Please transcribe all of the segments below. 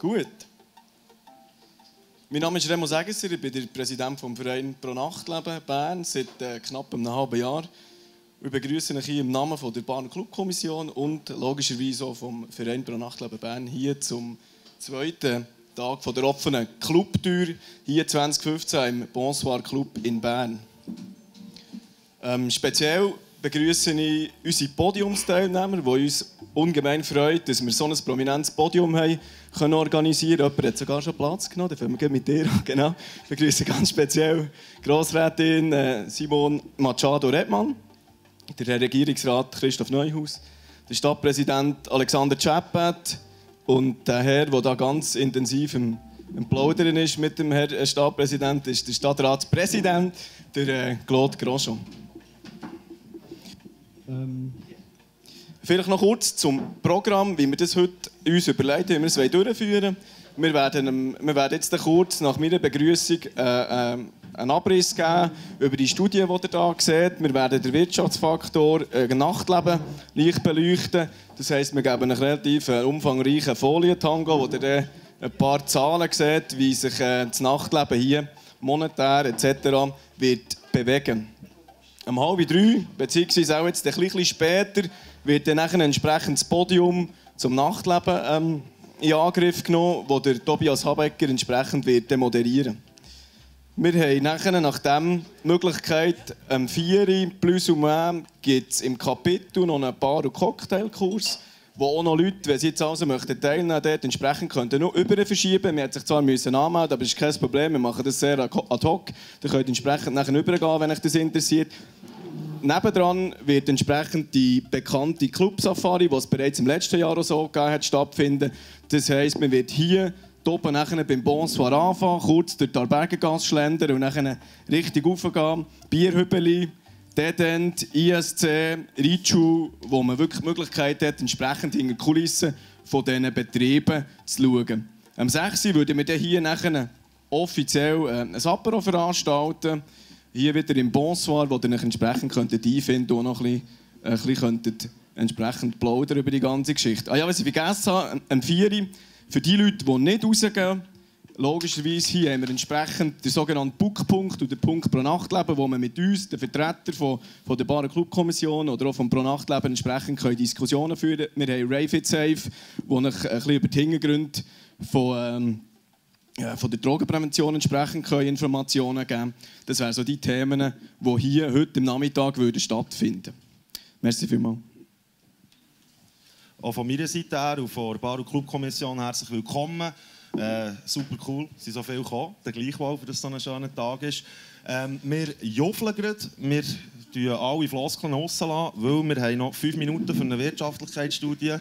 Gut. Mein Name ist Remo Segesser, ich bin der Präsident des Vereins Pro Nachtleben Bern seit knapp einem halben Jahr. Ich begrüße euch hier im Namen von der Berner Club-Kommission und logischerweise auch vom Verein Pro Nachtleben Bern hier zum zweiten Tag der offenen Clubtür hier 2015 im Bonsoir Club in Bern. Speziell begrüße ich unsere Podiumsteilnehmer, die uns ungemein freut, dass wir so ein prominentes Podium haben können organisieren. Jemand hat sogar schon Platz genommen, dann fangen wir mit dir an. Genau. Ich begrüße ganz speziell Grossrätin Simone Machado-Rettmann, der Herr Regierungsrat Christoph Neuhaus, der Stadtpräsident Alexander Tschäppät und der Herr, der da ganz intensiv im Plaudern ist mit dem Herrn Stadtpräsident, ist der Stadtratspräsident, der Claude Grosjean. Vielleicht noch kurz zum Programm, wie wir das heute uns überlegen, wie wir es durchführen wollen. Wir werden jetzt kurz nach meiner Begrüßung einen Abriss geben über die Studie, die ihr hier seht. Wir werden den Wirtschaftsfaktor Nachtleben leicht beleuchten. Das heisst, wir geben einen relativ umfangreichen Folientango, wo ihr dann ein paar Zahlen seht, wie sich das Nachtleben hier monetär etc. wird bewegen. Um 2:30, beziehungsweise auch jetzt ein bisschen später, wird dann ein entsprechendes Podium zum Nachtleben in Angriff genommen, wo der Tobias Habegger entsprechend wird moderieren. Wir haben nachher, nach dem Möglichkeit, am 4 plus und mehr gibt es im Kapitel noch einen Bar- und Cocktailkurs, wo auch noch Leute, wenn sie jetzt also möchten, teilnehmen dort entsprechend könnten noch über verschieben. Wir hätten sich zwar müssen anmelden, aber es ist kein Problem, wir machen das sehr ad hoc. Ihr könnt entsprechend nachher übergehen, wenn euch das interessiert. Nebendran wird entsprechend die bekannte Club-Safari, die es bereits im letzten Jahr auch so gegeben hat, stattfinden. Das heisst, man wird hier oben nachher beim Bonsoir anfangen, kurz durch die Aarbergergasse schlendern und nachher richtig hochgehen. Bierhübeli, Dead End, ISC, Reitschule, wo man wirklich die Möglichkeit hat, entsprechend hinter die Kulissen von diesen Betrieben zu schauen. Am 6. würden wir dann hier nachher offiziell ein Apéro veranstalten. Hier wieder im Bonsoir, wo ihr euch entsprechend einfinden und noch ein bisschen entsprechend plaudern über die ganze Geschichte. Ah ja, was ich vergessen habe, am 4. für die Leute, die nicht rausgehen, logischerweise hier haben wir entsprechend den sogenannten Bookpunkt und den Punkt Pro Nachtleben, wo man mit uns, den Vertretern von der Berner Club-Kommission oder auch vom Pro Nachtleben entsprechend können Diskussionen führen können. Wir haben RayfitSafe, wo euch ein bisschen über die Hintergründe von der Drogenprävention entsprechend können Informationen geben. Das wären so die Themen, die hier heute am Nachmittag würden stattfinden. Merci vielmals. Auch von meiner Seite her und von der Bar- und Club-Kommission herzlich willkommen. Super cool, es sind so viele gekommen, der gleichwohl, für das so ein schöner Tag ist. Wir joffeln gerade, wir lassen alle Floskeln draussen, weil wir haben noch 5 Minuten für eine Wirtschaftlichkeitsstudie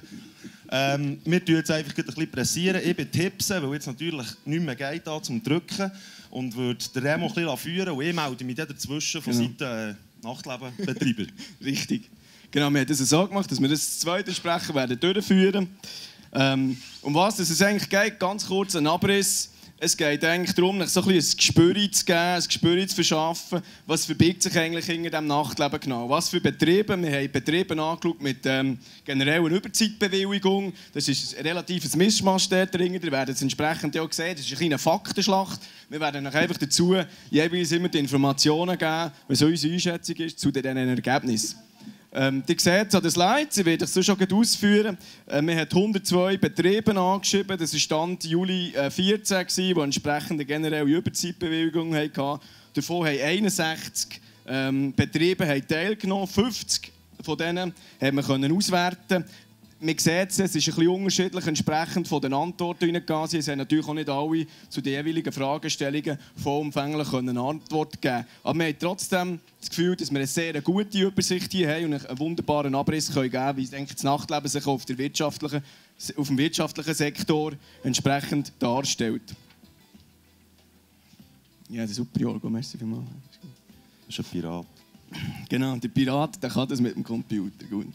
haben. Wir tun jetzt einfach ein bisschen pressieren. Ich bin Tippsen, weil jetzt natürlich nichts mehr geht da zum Drücken. Und würde den Remo ein bisschen führen und ich melde mich dann dazwischen von Seiten Nachtlebenbetreiber. Richtig. Genau, wir haben das so gemacht, dass wir das zu zweit sprechen werden durchführen. Um was es eigentlich geht, ganz kurz ein Abriss. Es geht eigentlich darum, so ein Gespür zu geben, ein Gespür zu verschaffen, was verbirgt sich eigentlich hinter dem Nachtleben genau. Was für Betriebe? Wir haben Betriebe angeschaut mit generellen Überzeitbewilligung. Das ist ein relatives Mischmasch dort drin. Ihr werdet es entsprechend auch sehen. Das ist eine Faktenschlacht. Wir werden euch einfach dazu jeweils immer die Informationen geben, was unsere Einschätzung ist zu diesen Ergebnissen. Ihr seht es an den Slides, ich werde es so schon ausführen. Wir haben 102 Betriebe angeschrieben, das war Stand Juli 2014, die entsprechende generelle Überzeitbewilligung hatten. Davon haben 61 Betriebe teilgenommen, 50 von denen konnten wir auswerten. Man sieht es, es ist ein bisschen unterschiedlich entsprechend von den Antworten hineingegangen. Sie haben natürlich auch nicht alle zu den jeweiligen Fragestellungen vollumfänglich eine Antwort geben. Aber wir haben trotzdem das Gefühl, dass wir eine sehr gute Übersicht hier haben und einen wunderbaren Abriss geben können, wie sich das Nachtleben sich auf dem wirtschaftlichen Sektor entsprechend darstellt. Ja, das ist super, Jorgo. Merci vielmals. Das ist ein Pirat. Genau, der Pirat, der kann das mit dem Computer. Gut.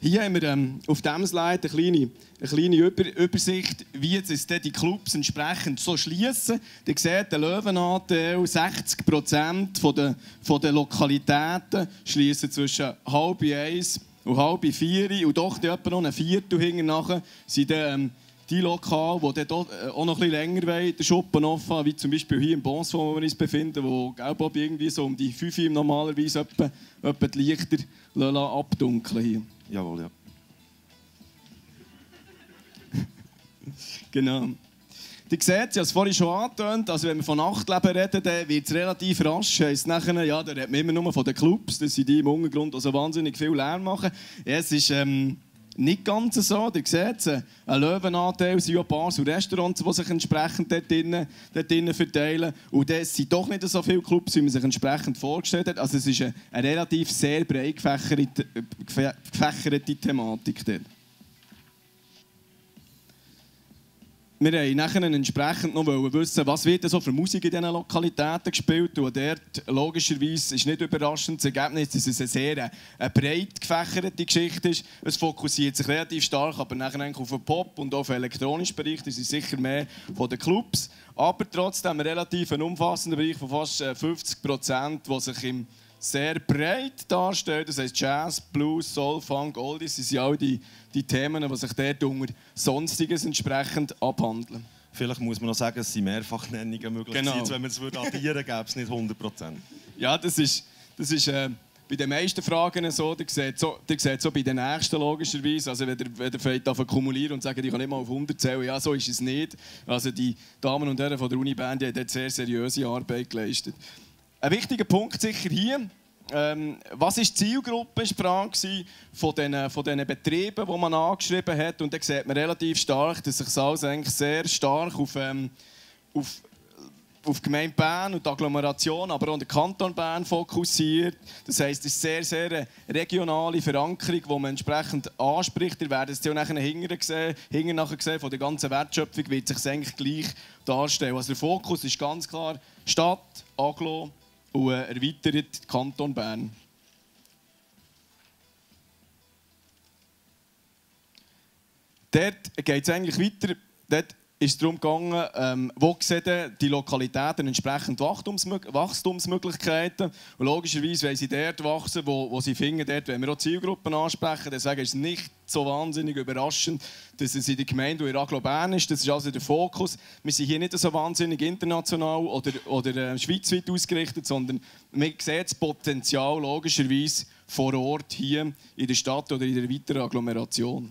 Hier haben wir auf diesem Slide eine kleine Übersicht, wie jetzt die Clubs entsprechend so schliessen. Ihr seht, der Löwen ATL, 60% von der Lokalitäten schliessen zwischen 1:30 und 3:30. Und doch etwa noch ein Viertel hinterher sind die Lokale, die dort auch noch ein bisschen länger wollen, den Schuppen offen haben, wie zum Beispiel hier im Bonsoir, wo wir uns befinden, wo Gelbob irgendwie so um die 5 Uhr normalerweise etwa die Lichter abdunkeln hier. Jawohl, ja. Genau. Ihr seht, ich habe es vorhin schon angetönt, also wenn wir von Nachtleben reden, dann wird es relativ rasch. Heisst nachher, ja, da reden wir immer nur von den Clubs, dass sie die im Untergrund also wahnsinnig viel Lärm machen. Ja, es ist nicht ganz so, ihr seht, ein Löwenanteil sind ja Bars und Restaurants, die sich entsprechend dort drinnen verteilen. Und es sind doch nicht so viele Clubs, wie man sich entsprechend vorgestellt hat. Also es ist eine relativ sehr breit gefächerte Thematik dort. Wir wollten nachher entsprechend noch wissen, was wird so für Musik in diesen Lokalitäten gespielt wird. Und dort, logischerweise, ist nicht überraschend das Ergebnis, dass es eine sehr breit gefächerte Geschichte ist. Es fokussiert sich relativ stark, aber nachher auf den Pop und auf den elektronischen Bereich. Das ist sicher mehr von den Clubs. Aber trotzdem relativ einen relativ umfassenden Bereich von fast 50%, der sich im sehr breit darstellt. Das heisst Jazz, Blues, Soul, Funk, Oldies, das sind all die Themen, die sich dort unter Sonstiges entsprechend abhandeln. Vielleicht muss man noch sagen, es sind Mehrfachnennungen möglich. Genau. Wenn man es addieren würde, gäbe es nicht 100%. Ja, das ist bei den meisten Fragen so. Ihr seht so bei den nächsten logischerweise. Also wenn ihr vielleicht davon kumulieren und sagen, ich kann nicht mal auf 100 zählen, ja, so ist es nicht. Also die Damen und Herren von der Uni-Band haben dort sehr seriöse Arbeit geleistet. Ein wichtiger Punkt sicher hier. Was war die Zielgruppensprache von diesen Betrieben, die man angeschrieben hat? Und da sieht man relativ stark, dass sich alles eigentlich sehr stark auf die Gemeinde Bern und die Agglomeration, aber auch den Kanton Bern fokussiert. Das heisst, es ist sehr, sehr eine regionale Verankerung, die man entsprechend anspricht. Ihr werdet es ja nachher sehen, von der ganzen Wertschöpfung wird sich eigentlich gleich darstellen. Also der Fokus ist ganz klar Stadt, Aglo, und erweitert Kanton Bern. Dort geht es eigentlich weiter. Dort ist es darum gegangen, wo sehen die Lokalitäten entsprechend Wachstumsmöglichkeiten. Und logischerweise wollen sie dort wachsen, wo sie finden. Dort, wenn wir auch Zielgruppen ansprechen, dann sagen, es ist nicht so wahnsinnig überraschend, dass es in der Gemeinde und in Aglo Bern ist. Das ist also der Fokus. Wir sind hier nicht so wahnsinnig international oder schweizweit ausgerichtet, sondern man sieht das Potenzial logischerweise vor Ort hier in der Stadt oder in der weiteren Agglomeration.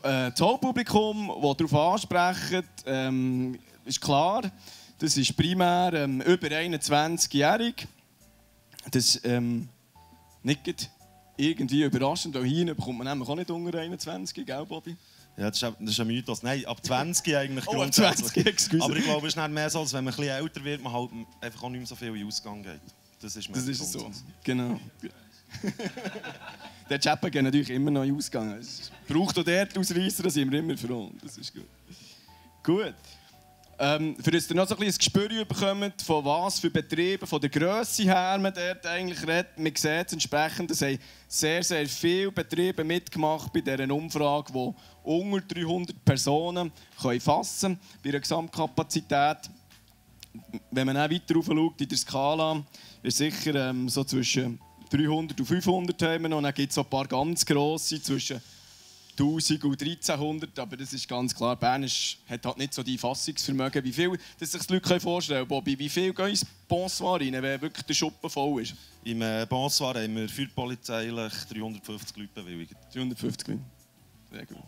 Das Hauptpublikum, das darauf ansprechen, ist klar, das ist primär über 21-Jährige. Das ist nicht irgendwie überraschend, weil hier bekommt man nämlich auch nicht unter 21, gell Bobby? Ja, das ist ein Mythos. Nein, ab 20 eigentlich grundsätzlich. Ab 20, aber ich glaube, es ist nicht mehr so, als wenn man ein bisschen älter wird, man halt einfach auch nicht mehr so viel in den Ausgang geht. Das ist so, genau. Der Tschäppät geht natürlich immer noch in den Ausgang. Es braucht auch dort Ausreisser, da sind wir immer froh. Das ist gut. Gut. Für dass ihr noch so ein bisschen ein Gespür bekommt, von was für Betrieben, von der Grösse her man dort eigentlich redet. Man sieht es entsprechend, es haben sehr, sehr viele Betriebe mitgemacht bei dieser Umfrage, die unter 300 Personen fassen können, bei einer Gesamtkapazität. Wenn man auch weiter rauf schaut in der Skala, ist sicher so zwischen 300 und 500 haben wir noch, und dann gibt es ein paar ganz grosse, zwischen 1000 und 1300, aber das ist ganz klar, Bern hat halt nicht so die Fassungsvermögen, wie viel, dass sich die Leute vorstellen können, Bobby, wie viel gehen ins Bonsoir rein, wenn wirklich der Schuppen voll ist? Im Bonsoir haben wir für die Polizei 350 Leute bewilligt. 350 Leute, sehr gut.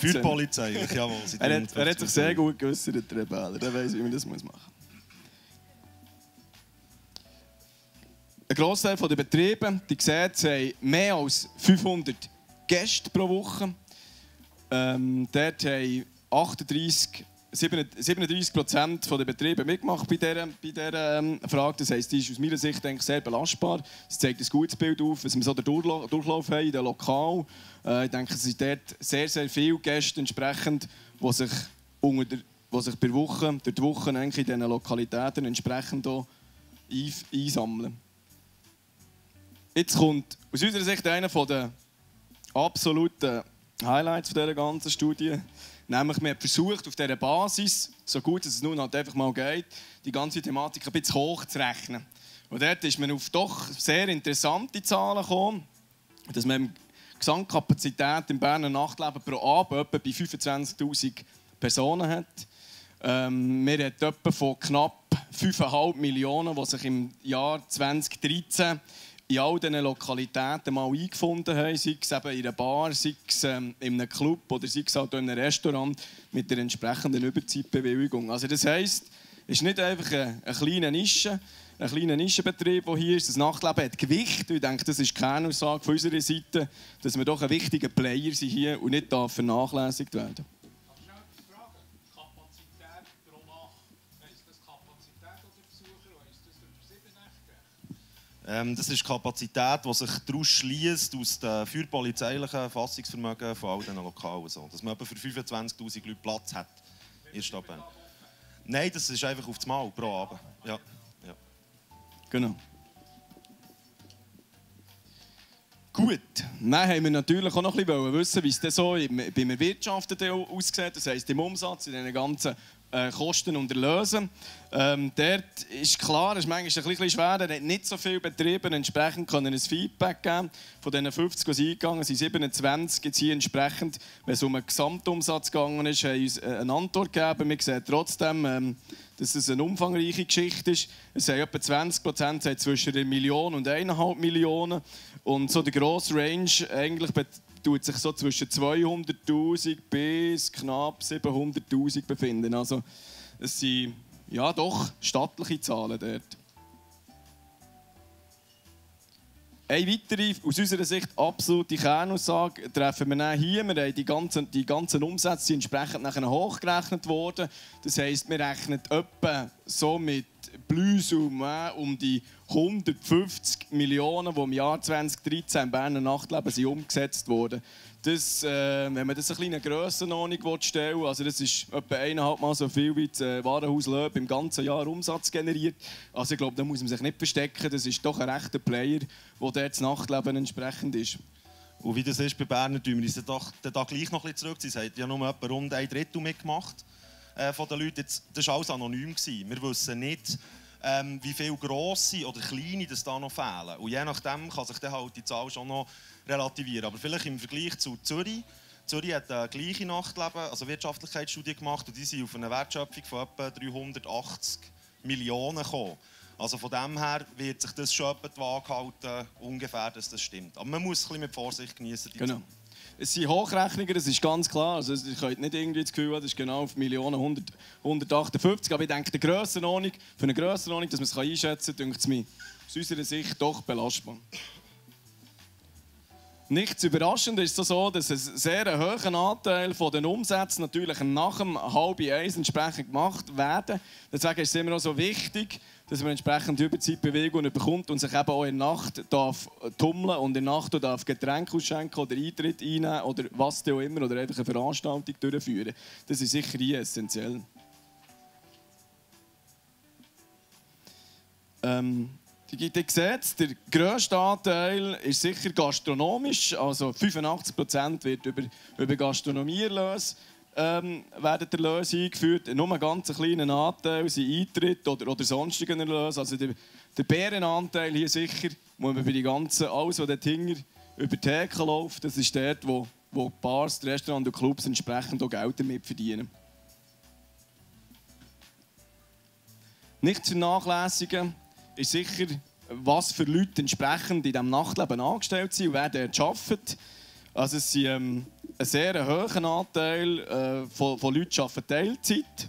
Für die Polizei, jawohl. Er hat sich sehr gut geäussert, der Bähler, der weiss, wie man das machen muss. Ein Grossteil der Betriebe, die seht, haben mehr als 500 Gäste pro Woche. Dort haben 37% der Betriebe mitgemacht bei dieser Frage. Das heisst, die ist aus meiner Sicht eigentlich sehr belastbar. Es zeigt ein gutes Bild auf, dass wir so den Durchlauf haben in den Lokalen. Ich denke, es sind dort sehr, sehr viele Gäste entsprechend, die sich per Woche, durch die Woche eigentlich in diesen Lokalitäten entsprechend auch einsammeln. Jetzt kommt aus unserer Sicht einer der absoluten Highlights dieser ganzen Studie. Nämlich, man hat versucht, auf dieser Basis, so gut es nun halt einfach mal geht, die ganze Thematik ein bisschen hochzurechnen. Und dort ist man auf doch sehr interessante Zahlen gekommen. dass man die Gesamtkapazität im Berner Nachtleben pro Abend etwa bei 25'000 Personen hat. Wir haben etwa von knapp 5,5 Millionen, die sich im Jahr 2013 in all diesen Lokalitäten mal eingefunden haben, sei es eben in einer Bar, sei es in einem Club oder sei es auch in einem Restaurant mit der entsprechenden Überzeitbewilligung. Also das heisst, es ist nicht einfach ein kleiner Nischenbetrieb, der hier ist. Das Nachtleben hat Gewicht. Ich denke, das ist die Kernaussage von unserer Seite, dass wir doch ein wichtiger Player sind hier und nicht vernachlässigt werden. Das ist die Kapazität, die sich daraus schließt aus dem feuerpolizeilichen Fassungsvermögen von all diesen Lokalen. So, dass man etwa für 25'000 Leute Platz hat in der Stadt Bern. Nein, das ist einfach auf das Mal pro Abend. Ja. Ja. Genau. Gut, dann haben wir natürlich auch noch ein bisschen wissen, wie es denn so beim Erwirtschaften aussieht. Das heisst im Umsatz, in den ganzen Kosten und Erlösen. Dort ist klar, es ist manchmal ein bisschen schwer, er hat nicht so viele Betriebe, entsprechend können ein Feedback geben. Von diesen 50, die es eingegangen sind, 27 jetzt hier entsprechend, wenn es um einen Gesamtumsatz gegangen ist, haben uns eine Antwort gegeben. Wir sehen trotzdem, dass es eine umfangreiche Geschichte ist. Es haben etwa 20% sind zwischen 1 Million und 1,5 Millionen. Und so der grosse Range eigentlich tut sich so zwischen 200'000 bis knapp 700'000 befinden. Also es sind ja doch stattliche Zahlen dort. Eine weitere, aus unserer Sicht absolute Kernaussage treffen wir dann hier. Wir haben die ganzen Umsätze entsprechend nachher hochgerechnet worden. Das heisst, wir rechnen etwa so mit plus um die 150 Millionen, die im Jahr 2013 im Berner Nachtleben sind umgesetzt wurden. Das, wenn man das eine kleine Grössenordnung stellen will, also das ist etwa 1,5 Mal so viel wie das Warenhaus Löb im ganzen Jahr Umsatz generiert. Also ich glaube, da muss man sich nicht verstecken. Das ist doch ein rechter Player, der das Nachtleben entsprechend ist. Und wie das ist bei Berner, tun wir uns den Tag gleich noch ein bisschen zurück. Sie haben ja nur etwa rund 1/3 mitgemacht von den Leuten. Das war alles anonym. Wir wissen nicht, wie viele grosse oder kleine das da noch fehlen. Und je nachdem kann sich dann halt die Zahl schon noch relativieren. Aber vielleicht im Vergleich zu Zürich. Zürich hat eine gleiche Nachtleben, also Wirtschaftlichkeitsstudie gemacht, und die sind auf eine Wertschöpfung von etwa 380 Millionen gekommen. Also von dem her wird sich das schon etwa die Waage halten, ungefähr, dass das stimmt. Aber man muss ein bisschen mit Vorsicht genießen. Genau. Es sind Hochrechnungen, das ist ganz klar. Also, ihr könnt nicht irgendwie das Gefühl haben, das ist genau auf 1.158 Millionen. Aber ich denke, für eine Grössenordnung, dass man es einschätzen kann, denkt es mir aus unserer Sicht doch belastbar. Nichts überraschend ist es so, dass ein sehr hoher Anteil von den Umsätzen natürlich nach dem 12:30 entsprechend gemacht werden. Deswegen ist es immer auch so wichtig, dass man entsprechend die Überzeitbewegungen bekommt und sich eben auch in der Nacht tummeln und in der Nacht darf Getränke ausschenken oder Eintritt einnehmen oder was auch immer oder einfach eine Veranstaltung durchführen. Das ist sicher hier essentiell. Ihr seht, der grösste Anteil ist sicher gastronomisch, also 85% wird über Gastronomieerlöse werden die Erlöse eingeführt. Nur einen ganz kleinen Anteil sind Eintritt oder sonstigen Erlöse. Also der Bärenanteil hier sicher, wo man bei den ganzen, alles, was dort hinten über die Theke läuft, das ist dort, wo die Bars, die Restaurants und Clubs entsprechend auch Geld damit verdienen. Nicht zu vernachlässigen ist sicher, was für Leute entsprechend in diesem Nachtleben angestellt sind und wer dort arbeitet. Also es sind ein sehr hoher Anteil von Leuten arbeiten Teilzeit.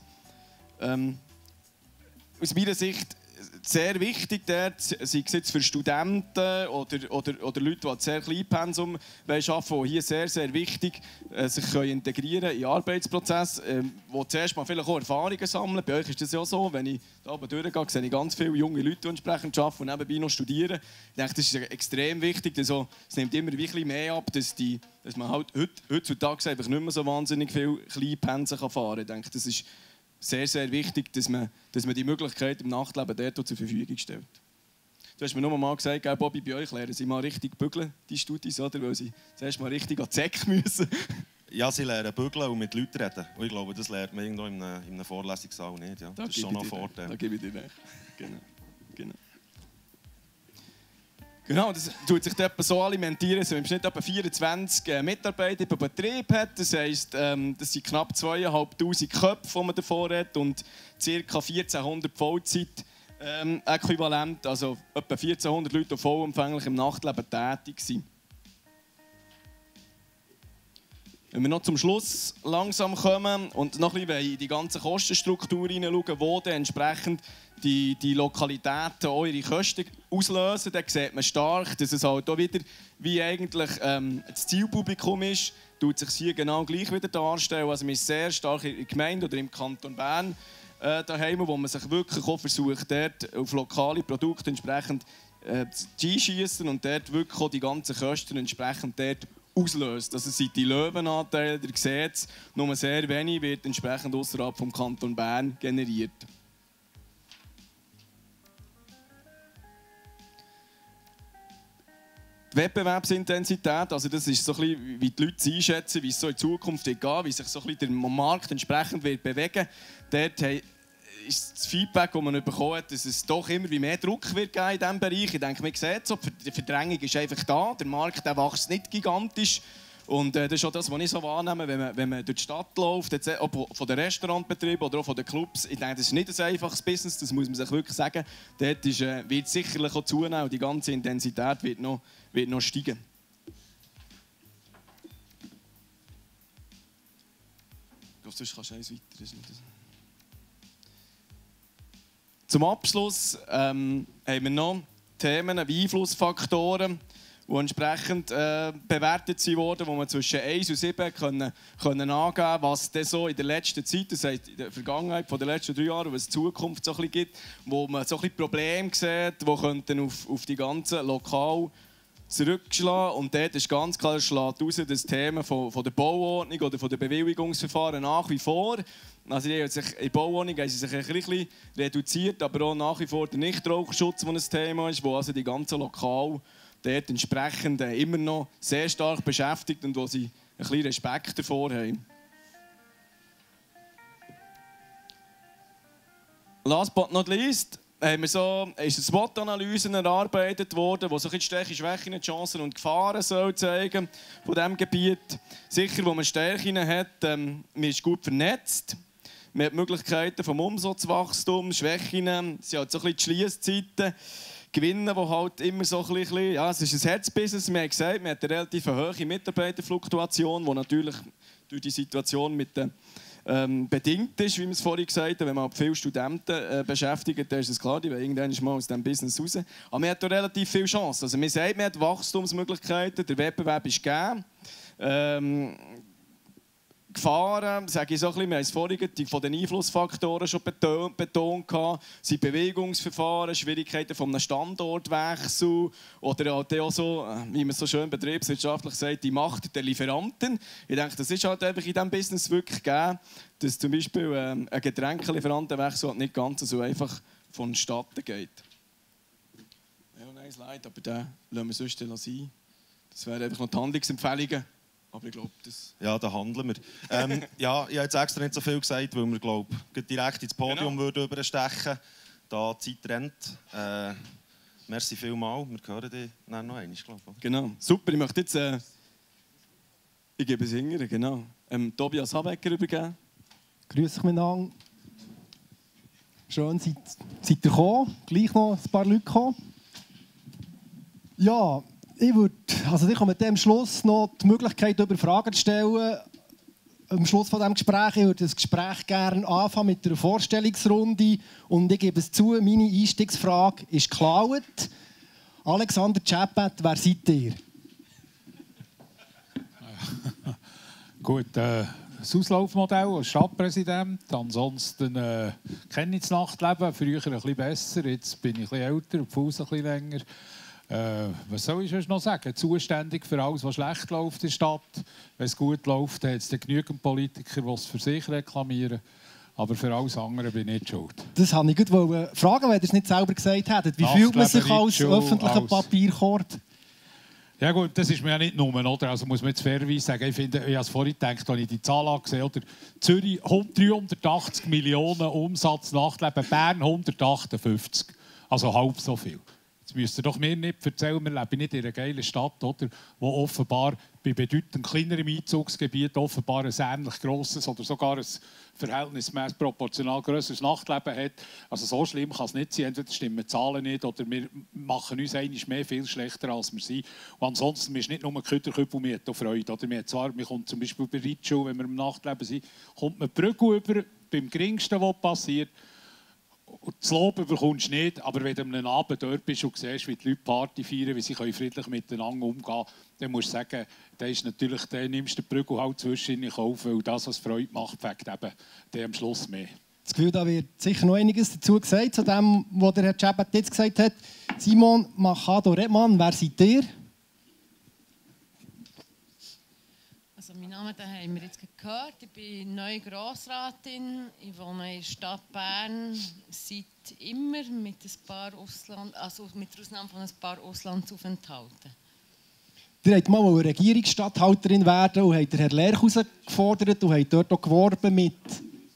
Aus meiner Sicht sehr wichtig dort, sei es jetzt für Studenten oder Leute, die ein sehr kleines Pensum arbeiten, die hier sehr wichtig sich integrieren in den Arbeitsprozess, wo zuerst mal vielleicht auch Erfahrungen sammeln. Bei euch ist das ja so, wenn ich da oben durchgehe, sehe ich ganz viele junge Leute, die entsprechend arbeiten und nebenbei noch studieren. Ich denke, das ist extrem wichtig, denn so, es nimmt immer ein bisschen mehr ab, dass man halt heutzutage einfach nicht mehr so wahnsinnig viele kleine Pensen fahren kann. Ich denke, das ist sehr wichtig, dass man die Möglichkeit im Nachtleben dort zur Verfügung stellt. Du hast mir nur mal gesagt, Bobby, bei euch lernen sie mal richtig bügeln, die Studis, oder? Weil sie zuerst mal richtig an die Säcke müssen. Ja, sie lernen bügeln und mit Leuten reden. Und ich glaube, das lernt man irgendwo in einem Vorlesungssaal nicht. Ja. Das ist schon ein Vorteil. Da gebe ich dir recht. Genau. Genau, das tut sich dort so alimentieren, dass man im Schnitt etwa 24 Mitarbeiter im Betrieb hat. Das heisst, das sind knapp 2500 Köpfe, die man davor hat, und ca. 1400 Vollzeit-Äquivalent, also etwa 1400 Leute, die vollumfänglich im Nachtleben tätig sind. Wenn wir noch zum Schluss langsam kommen und noch ein bisschen in die ganze Kostenstruktur hineinschauen, wo dann entsprechend die Lokalitäten eure Kosten auslösen, dann sieht man stark, dass es halt auch wieder wie eigentlich das Zielpublikum ist, tut sich hier genau gleich wieder darstellen. Also man ist sehr stark in der Gemeinde oder im Kanton Bern daheim, wo man sich wirklich auch versucht, dort auf lokale Produkte entsprechend zu einschiessen und dort wirklich auch die ganzen Kosten entsprechend dort auslöst. Also sind die Löwenanteile, ihr seht es, nur sehr wenig wird entsprechend außerhalb vom Kanton Bern generiert. Die Wettbewerbsintensität, also das ist so ein bisschen, wie die Leute einschätzen, wie es so in Zukunft geht, wie sich so ein bisschen der Markt entsprechend wird bewegen. Dort ist das Feedback, das man bekommen hat, dass es doch immer mehr Druck wird geben in diesem Bereich. Ich denke, man sieht es, die Verdrängung ist einfach da, der Markt wächst nicht gigantisch. Und das ist auch das, was ich so wahrnehme, wenn man durch die Stadt läuft, ob von den Restaurantbetrieben oder auch von den Clubs. Ich denke, das ist nicht ein einfaches Business, das muss man sich wirklich sagen. Dort wird es sicherlich auch zunehmen und die ganze Intensität wird noch steigen. Ich glaube, sonst kannst du eins weiter. Zum Abschluss haben wir noch Themen wie Einflussfaktoren, die entsprechend bewertet wurden, wo man zwischen 1 und 7 können angeben, was das so in der letzten Zeit, das heißt in der Vergangenheit von den letzten 3 Jahren, was es in Zukunft so ein bisschen gibt, wo man so ein bisschen Probleme sieht, die könnten auf die ganzen Lokal zurückschlagen. Und dort ist ganz klar, schlägt raus, das Thema von der Bauordnung oder von den Bewilligungsverfahren nach wie vor. Also die haben sich, in der Bauordnung haben sie sich ein bisschen reduziert, aber auch nach wie vor der Nichtrauchschutz, der ein Thema ist, wo also die ganzen Lokale dort entsprechend immer noch sehr stark beschäftigt und wo sie ein bisschen Respekt davor haben. Last but not least, ist eine SWOT-Analyse erarbeitet worden, die so die Stärken, Schwächen, Chancen und Gefahren soll zeigen von diesem Gebiet. Sicher, wo man Stärken hat, man ist gut vernetzt. Man hat Möglichkeiten vom Umsatzwachstum, Schwächen, sie hat so ein bisschen die Schliesszeiten, Gewinne, die halt immer so ein bisschen, ja, es ist ein Herzbusiness, man hat gesagt, man hat eine relativ hohe Mitarbeiterfluktuation, die natürlich durch die Situation mit den bedingt ist, wie wir es vorhin gesagt haben. Wenn man viele Studenten beschäftigt, dann ist es klar, die wollen irgendwann mal aus diesem Business raus. Aber man hat da relativ viele Chancen. Also man sagt, man hat Wachstumsmöglichkeiten, der Wettbewerb ist gegeben. Gefahren, sage ich so ein bisschen, wir haben es vorhin von den Einflussfaktoren schon betont, sind Bewegungsverfahren, Schwierigkeiten von einem Standortwechsel oder auch so, wie man so schön betriebswirtschaftlich sagt, die Macht der Lieferanten. Ich denke, das ist halt einfach in diesem Business wirklich gegeben, dass zum Beispiel ein Getränkelieferantenwechsel nicht ganz so einfach vonstatten geht. Ja, nein, es leid, aber den lassen wir sonst sein. Das wären einfach noch die Handlungsempfehlungen. Aber ich glaube, das... Ja, da handeln wir. Ja, ich habe jetzt extra nicht so viel gesagt, weil wir, glaube ich, direkt ins Podium würden überstechen, da die Zeit rennt. Merci vielmals, wir hören dich noch einmal, glaube ich. Genau, super, ich möchte jetzt... ich gebe es hinterher, genau. Tobias Habegger übergeben. Grüß dich miteinander. Schön, seid ihr gekommen. Gleich noch ein paar Leute gekommen. Ja... Ich komme mit dem Schluss noch die Möglichkeit, über Fragen zu stellen. Am Schluss von dem Gespräch, ich würde das Gespräch gerne anfangen mit einer Vorstellungsrunde. Und ich gebe es zu, meine Einstiegsfrage ist geklaut. Alexander Tschäppät, wer seid ihr? Gut, das Auslaufmodell als Stadtpräsident. Ansonsten kenne ich das Nachtleben, früher ein bisschen besser. Jetzt bin ich ein bisschen älter und die Fuß ein bisschen länger. Was soll ich sonst noch sagen? Zuständig für alles, was schlecht läuft in der Stadt. Wenn es gut läuft, hat es genügend Politiker, die es für sich reklamieren. Aber für alles andere bin ich nicht schuld. Das wollte ich gerade fragen, wenn ihr es nicht selber gesagt hättet. Wie fühlt man sich als öffentlicher Papierkorb? Ja gut, das ist mir ja nicht nur, oder? Also muss man jetzt fairerweise sagen, ich finde, ich habe es vorhin gedacht, als ich die Zahl angesehen habe, Zürich 380 Millionen Umsatz Nachtleben, Bern 158. Also halb so viel. Jetzt müsst ihr doch mir nicht erzählen, wir leben nicht in einer geilen Stadt, oder, wo offenbar bei bedeutend kleinerem Einzugsgebiet offenbar ein ähnlich grosses oder sogar ein verhältnismäßig proportional grösseres Nachtleben hat. Also so schlimm kann es nicht sein. Entweder stimmen die Zahlen nicht oder wir machen uns einmal mehr viel schlechter, als wir sind. Und ansonsten ist nicht nur ein Kütterküppel, man hat auch Freude. Oder man kommt zum Beispiel bei Reitschule, wenn wir im Nachtleben sind, kommt man die Brücke über, beim Geringsten, was passiert. Und das Lob bekommst du nicht, aber wenn du an einem Abend dort bist und siehst, wie die Leute Party feiern, wie sie friedlich miteinander umgehen können, dann musst du sagen, dann nimmst du den Prügel halt zwischen in Kauf, weil das, was Freude macht, fängt eben dann am Schluss mehr. Das Gefühl, da wird sicher noch einiges dazu gesagt, zu dem, was der Herr Tschäppät jetzt gesagt hat. Simone Machado-Rettmann, wer seid ihr? Also mein Name, den haben wir jetzt gehört. Ich bin neue Grossratin. Ich wohne in der Stadt Bern seit immer mit der Ausnahme von ein paar Auslandsaufenthalten. Ihr wollt mal eine Regierungsstatthalterin werden und habt Herrn Lerch herausgefordert und habt dort auch geworben mit,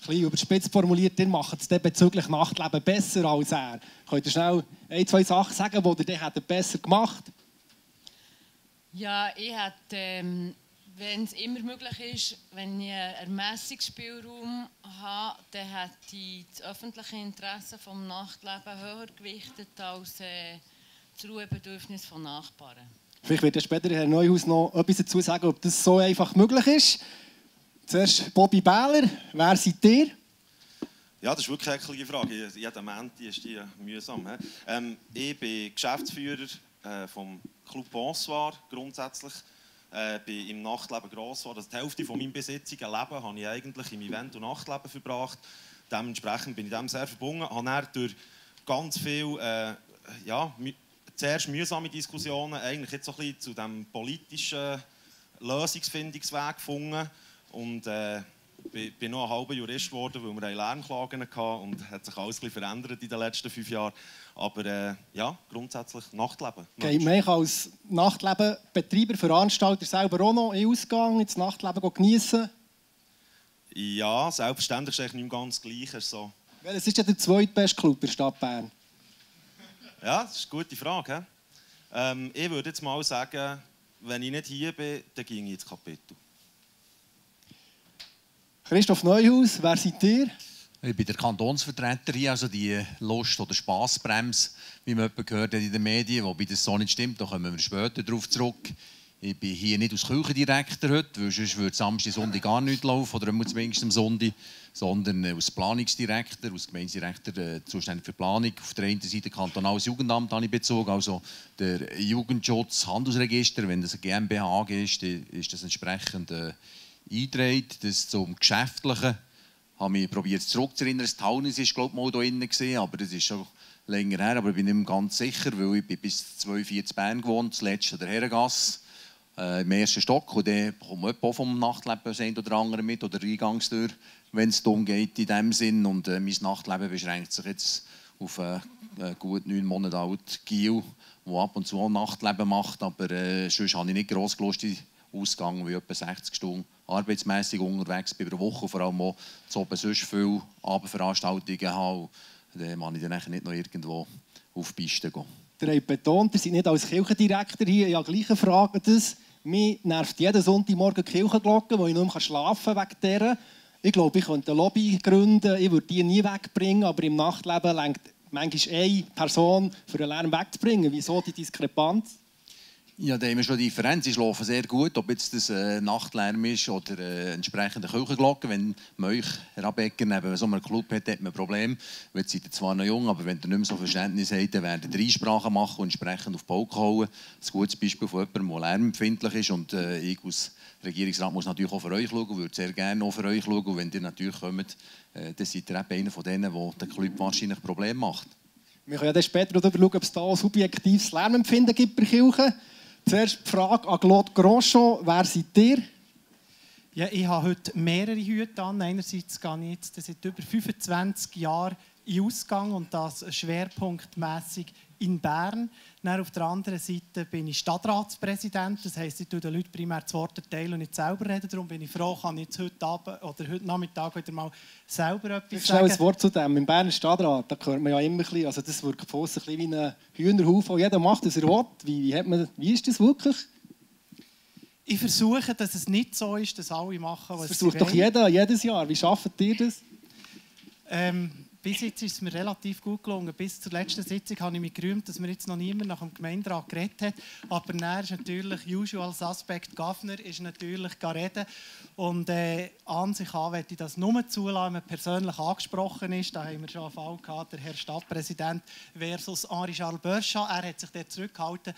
etwas überspitzt formuliert, ihr macht es bezüglich Nachtleben besser als er. Könnt ihr schnell ein, zwei Sachen sagen, die ihr dann besser gemacht habt? Ja, ich hätte... wenn es immer möglich ist, wenn ich einen Ermessungsspielraum habe, dann hätte ich das öffentliche Interesse des Nachtlebens höher gewichtet als das Ruhebedürfnis von Nachbarn. Vielleicht wird später Herr Neuhaus noch etwas dazu sagen, ob das so einfach möglich ist. Zuerst Bobby Bähler, wer seid ihr? Ja, das ist wirklich eine eklige Frage. Jeden Montag ist die mühsam. Ich bin Geschäftsführer vom Club Bonsoir grundsätzlich. Bin im Nachtleben gross geworden. Also die Hälfte von meinem besitzigen Leben habe ich eigentlich im Event- und Nachtleben verbracht. Dementsprechend bin ich dem sehr verbunden. Habe dann durch ganz viele zuerst mühsame Diskussionen eigentlich jetzt so ein bisschen zu diesem politischen Lösungsfindungsweg gefunden. Und bin noch ein halber Jurist geworden, weil wir Lernklagen hatten. Und es hat sich alles ein bisschen verändert in den letzten 5 Jahren. Aber ja, grundsätzlich Nachtleben. Geht man als Nachtlebenbetreiber, Veranstalter selber auch noch in den Ausgang, ins Nachtleben genießen? Ja, selbstverständlich ist es nicht ganz gleich. So. Welches ist denn der zweitbeste Club der Stadt Bern? Ja, das ist eine gute Frage. Ich würde jetzt mal sagen, wenn ich nicht hier bin, dann gehe ich ins Kapitel. Christoph Neuhaus, wer seid ihr? Ich bin der Kantonsvertreter hier, also die Lust- oder Spassbremse, wie man gehört hat in den Medien, wobei das so nicht stimmt, da kommen wir später darauf zurück. Ich bin hier nicht als Kirchendirektor heute, weil sonst würde Samstag, Sonntag gar nicht laufen, oder zumindest am Sonntag, sondern als Planungsdirektor, als Gemeindedirektor zuständig für Planung. Auf der einen Seite kantonales Jugendamt habe ich bezogen, also der Jugendschutz, Handelsregister, wenn das ein GmbH ist, ist das entsprechend eingetragen, das zum Geschäftlichen. Ich habe mich probiert zurückzuerinnern, das Taunus ist glaube ich mal da innen gesehen, aber das ist schon länger her, aber ich bin nicht mehr ganz sicher, weil ich bis 2014 in Bern gewohnt, zuletzt an der Herrengasse, im ersten Stock, und dann kommt man auch vom Nachtleben ein oder andere mit, oder die Eingangstür, wenn es darum geht, in dem Sinn, und mein Nachtleben beschränkt sich jetzt auf gut 9 Monate alt Giel, der ab und zu auch Nachtleben macht, aber sonst habe ich nicht gross Lust Ausgang, weil ich etwa 60 Stunden arbeitsmässig unterwegs bin, über eine Woche, vor allem auch zu oben sonst viele Abendveranstaltungen habe. Dann kann ich dann nicht noch irgendwo auf die Piste gehen. Ihr habt betont, ihr seid nicht als Kirchendirektor hier. Ich habe gleiche Fragen. Mir nervt jeden Sonntagmorgen die Kirchenglocke, wo ich nicht mehr schlafen kann wegen dieser. Ich glaube, ich könnte eine Lobby gründen, ich würde die nie wegbringen, aber im Nachtleben reicht manchmal eine Person, für den Lärm wegzubringen. Wieso die Diskrepanz? Ja, da haben wir schon die Differenz. Sie schlafen sehr gut, ob jetzt das Nachtlärm ist oder entsprechende Küchenglocken. Wenn man euch, Herr Habegger, neben so einem Club hat, hat man ein Problem. Jetzt seid ihr zwar noch jung, aber wenn ihr nicht mehr so Verständnis habt, dann werdet ihr Einsprachen machen und entsprechend auf die Balken hauen. Ein gutes Beispiel von jemandem, der lärmempfindlich ist. Und ich als Regierungsrat muss natürlich auch für euch schauen, würde sehr gerne auch für euch schauen. Und wenn ihr natürlich kommt, dann seid ihr eben einer von denen, der den Club wahrscheinlich Probleme macht. Wir können ja dann später darüber schauen, ob es da ein subjektives Lärmempfinden gibt bei Kirchen. Zuerst die Frage an Claude Grosjean, wer seid ihr? Ja, ich habe heute mehrere Hüte an. Einerseits gehe ich jetzt seit über 25 Jahren in Ausgang und das schwerpunktmässig in Bern. Dann auf der anderen Seite bin ich Stadtratspräsident. Das heisst, ich tue den Leuten primär das Wort erteilen und nicht selber reden. Darum bin ich froh, kann ich jetzt heute Abend oder heute Nachmittag wieder mal selber etwas sagen. Schnell ein Wort zu dem. Im Berner Stadtrat, da hört man ja immer ein bisschen, also das wirkt fast ein bisschen wie ein Hühnerhaufen. Jeder macht, was er will. Wie ist das wirklich? Ich versuche, dass es nicht so ist, dass alle machen, was sie wollen. Das versucht doch jeder, jedes Jahr. Wie schafft ihr das? Bis jetzt ist es mir relativ gut gelungen. Bis zur letzten Sitzung habe ich mich gerühmt, dass mir jetzt noch niemand nach dem Gemeinderat geredet hat. Aber dann ist natürlich usual suspect Governor ist natürlich reden. Und an sich an möchte ich das nur zulassen, wenn man persönlich angesprochen ist. Da haben wir schon einen Fall gehabt, der Herr Stadtpräsident versus Henri-Charles Börschat. Er hat sich dort zurückgehalten.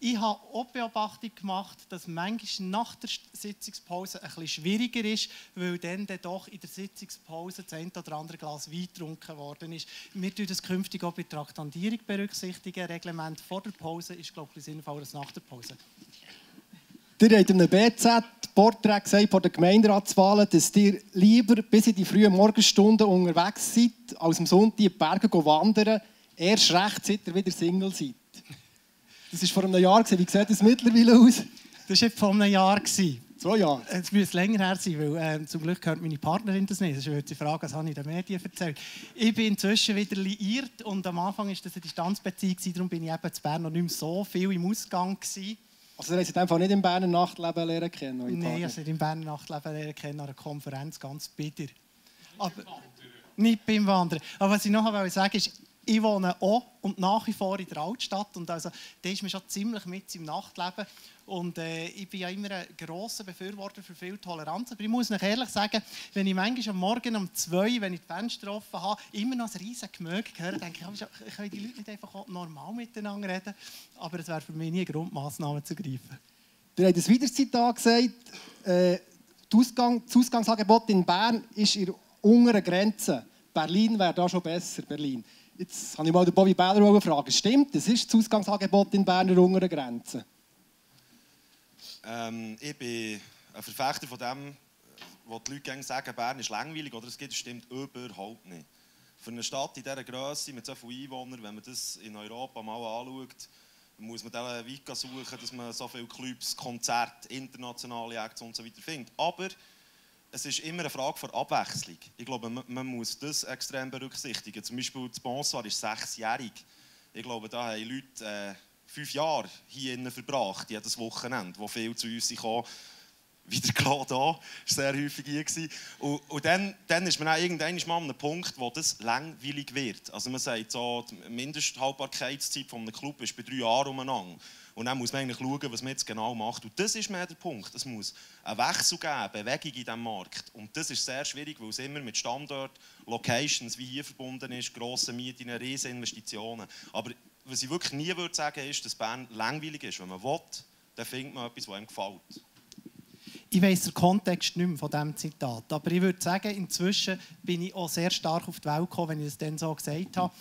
Ich habe auch Beobachtung gemacht, dass manchmal nach der Sitzungspause ein bisschen schwieriger ist, weil dann doch in der Sitzungspause das ein oder andere Glas Wein getrunken worden ist. Wir berücksichtigen das künftig auch bei der Traktandierung. Reglement vor der Pause ist, glaube ich, sinnvoller als nach der Pause. Ihr habt in einem BZ-Porträt gesagt, vor der Gemeinderatswahl, dass ihr lieber bis in die frühen Morgenstunden unterwegs seid, als am Sonntag in die Berge wandern. Erst recht, seit ihr wieder Single seid. Das war vor einem Jahr. Wie sieht das mittlerweile aus? Das war vor einem Jahr. 2 Jahre. Es müsste länger her sein, weil zum Glück hört meine Partnerin das nicht. Das würde sie fragen, was habe ich den Medien erzählt. Ich bin inzwischen wieder liiert und am Anfang war das eine Distanzbeziehung. Darum war ich eben zu Bern noch nicht mehr so viel im Ausgang. Also, ihr habt einfach nicht im Berner Nachtleben lernen kennen? Nein, ich habe nicht im Berner Nachtleben lernen kennen, an einer Konferenz, ganz bitter. Nicht beim Wandern. Aber was ich noch sagen wollte, ist, ich wohne auch und nach wie vor in der Altstadt. Und also, da ist man schon ziemlich mit im Nachtleben. Und ich bin ja immer ein grosser Befürworter für viel Toleranz. Aber ich muss euch ehrlich sagen, wenn ich manchmal am Morgen um 2, wenn ich die Fenster offen habe, immer noch ein riesiges Gemüse höre, denke ich, können die Leute nicht einfach normal miteinander reden? Aber es wäre für mich nie eine Grundmaßnahme zu greifen. Du hast es wieder gesagt, das Ausgangsangebot in Bern ist in der unteren Grenze. Berlin wäre da schon besser, Berlin. Jetzt habe ich mal den Bobby Bähler gefragt. Stimmt, das ist das Ausgangsangebot in Berner unteren Grenze? Ich bin ein Verfechter von dem, was die Leute sagen, Bern ist langweilig, oder es gibt, das stimmt überhaupt nicht. Für eine Stadt in dieser Grösse mit so vielen Einwohnern, wenn man das in Europa mal anschaut, muss man dann weit suchen, dass man so viele Clubs, Konzerte, internationale Acts und so weiter findet. Aber es ist immer eine Frage von Abwechslung. Ich glaube, man muss das extrem berücksichtigen. Zum Beispiel das Bonsoir ist 6-jährig. Ich glaube, da haben Leute 5 Jahre hier innen verbracht, jedes Wochenende, wo viel zu uns kam. Wieder Claude an, sehr häufig hier. Und dann ist man auch irgendwann mal an einem Punkt, wo das langweilig wird. Also man sagt so, die Mindesthaltbarkeitszeit von einem Club ist bei 3 Jahren umeinander. Und dann muss man eigentlich schauen, was man jetzt genau macht. Und das ist mehr der Punkt. Es muss einen Wechsel geben, Bewegung in diesem Markt. Und das ist sehr schwierig, weil es immer mit Standort, Locations, wie hier verbunden ist, grossen Mieten, riesen Investitionen. Aber was ich wirklich nie würde sagen, ist, dass Bern langweilig ist. Wenn man will, dann findet man etwas, was einem gefällt. Ich weiss den Kontext nicht mehr von diesem Zitat. Aber ich würde sagen, inzwischen bin ich auch sehr stark auf die Welt gekommen, wenn ich es dann so gesagt habe.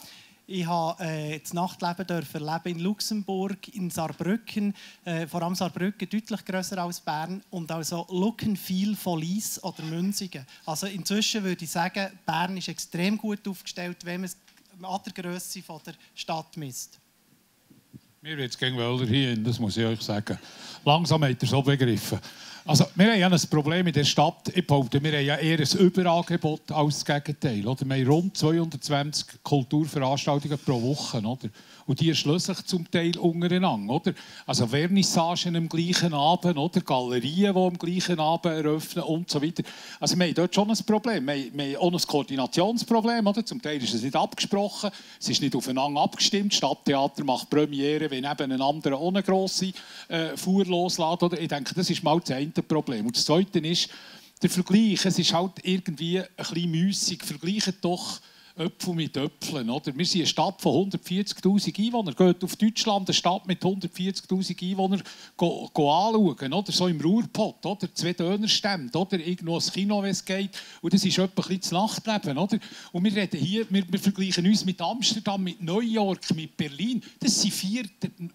Ich durfte das Nachtleben erleben in Luxemburg, in Saarbrücken. Vor allem Saarbrücken deutlich grösser als Bern. Und auch so Look and Feel von Lies oder Münzigen. Also inzwischen würde ich sagen, Bern ist extrem gut aufgestellt, wenn man es an der Grösse der Stadt misst. Mir wird es gegen Wälder hier, das muss ich euch sagen. Langsam hat er so begriffen. Also, wir haben ja ein Problem in der Stadt. Ich behaupte, wir haben ja eher ein Überangebot als das Gegenteil. Oder? Wir haben rund 220 Kulturveranstaltungen pro Woche. Oder? Und die schließen sich zum Teil untereinander. Oder? Also Vernissagen am gleichen Abend, oder? Galerien, die am gleichen Abend eröffnen und so weiter. Also wir haben dort schon ein Problem. Wir haben auch ein Koordinationsproblem. Oder? Zum Teil ist es nicht abgesprochen, es ist nicht aufeinander abgestimmt. Das Stadttheater macht Premiere, wenn eben ein anderer ohne grosse Fuhr loslässt. Oder? Ich denke, das ist mal das eine Problem. Und das Zweite ist der Vergleich. Es ist halt irgendwie ein bisschen müßig. Vergleichen doch Äpfel mit Äpfeln. Oder? Wir sind eine Stadt von 140'000 Einwohnern. Geht auf Deutschland eine Stadt mit 140'000 Einwohnern anschauen. Oder? So im Ruhrpott. Oder? 2 Dönerstämme. Oder? Irgendwo ein Kino, wenn es geht. Und das ist etwa ein bisschen das Nachtleben. Oder? Und wir reden hier, wir vergleichen uns mit Amsterdam, mit New York, mit Berlin. Das sind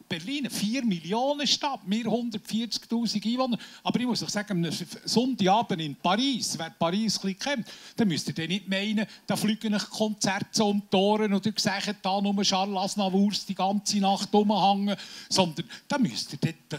Berlin, 4 Millionen Stadt. Wir 140'000 Einwohner. Aber ich muss euch sagen, am Sonntagabend in Paris, wer Paris ein bisschen kennt, dann müsst ihr nicht meinen, da fliegen euch Konzerte um die Ohren und ihr seht da nur Charles Aznavours die ganze Nacht rumhängen, sondern da müsst ihr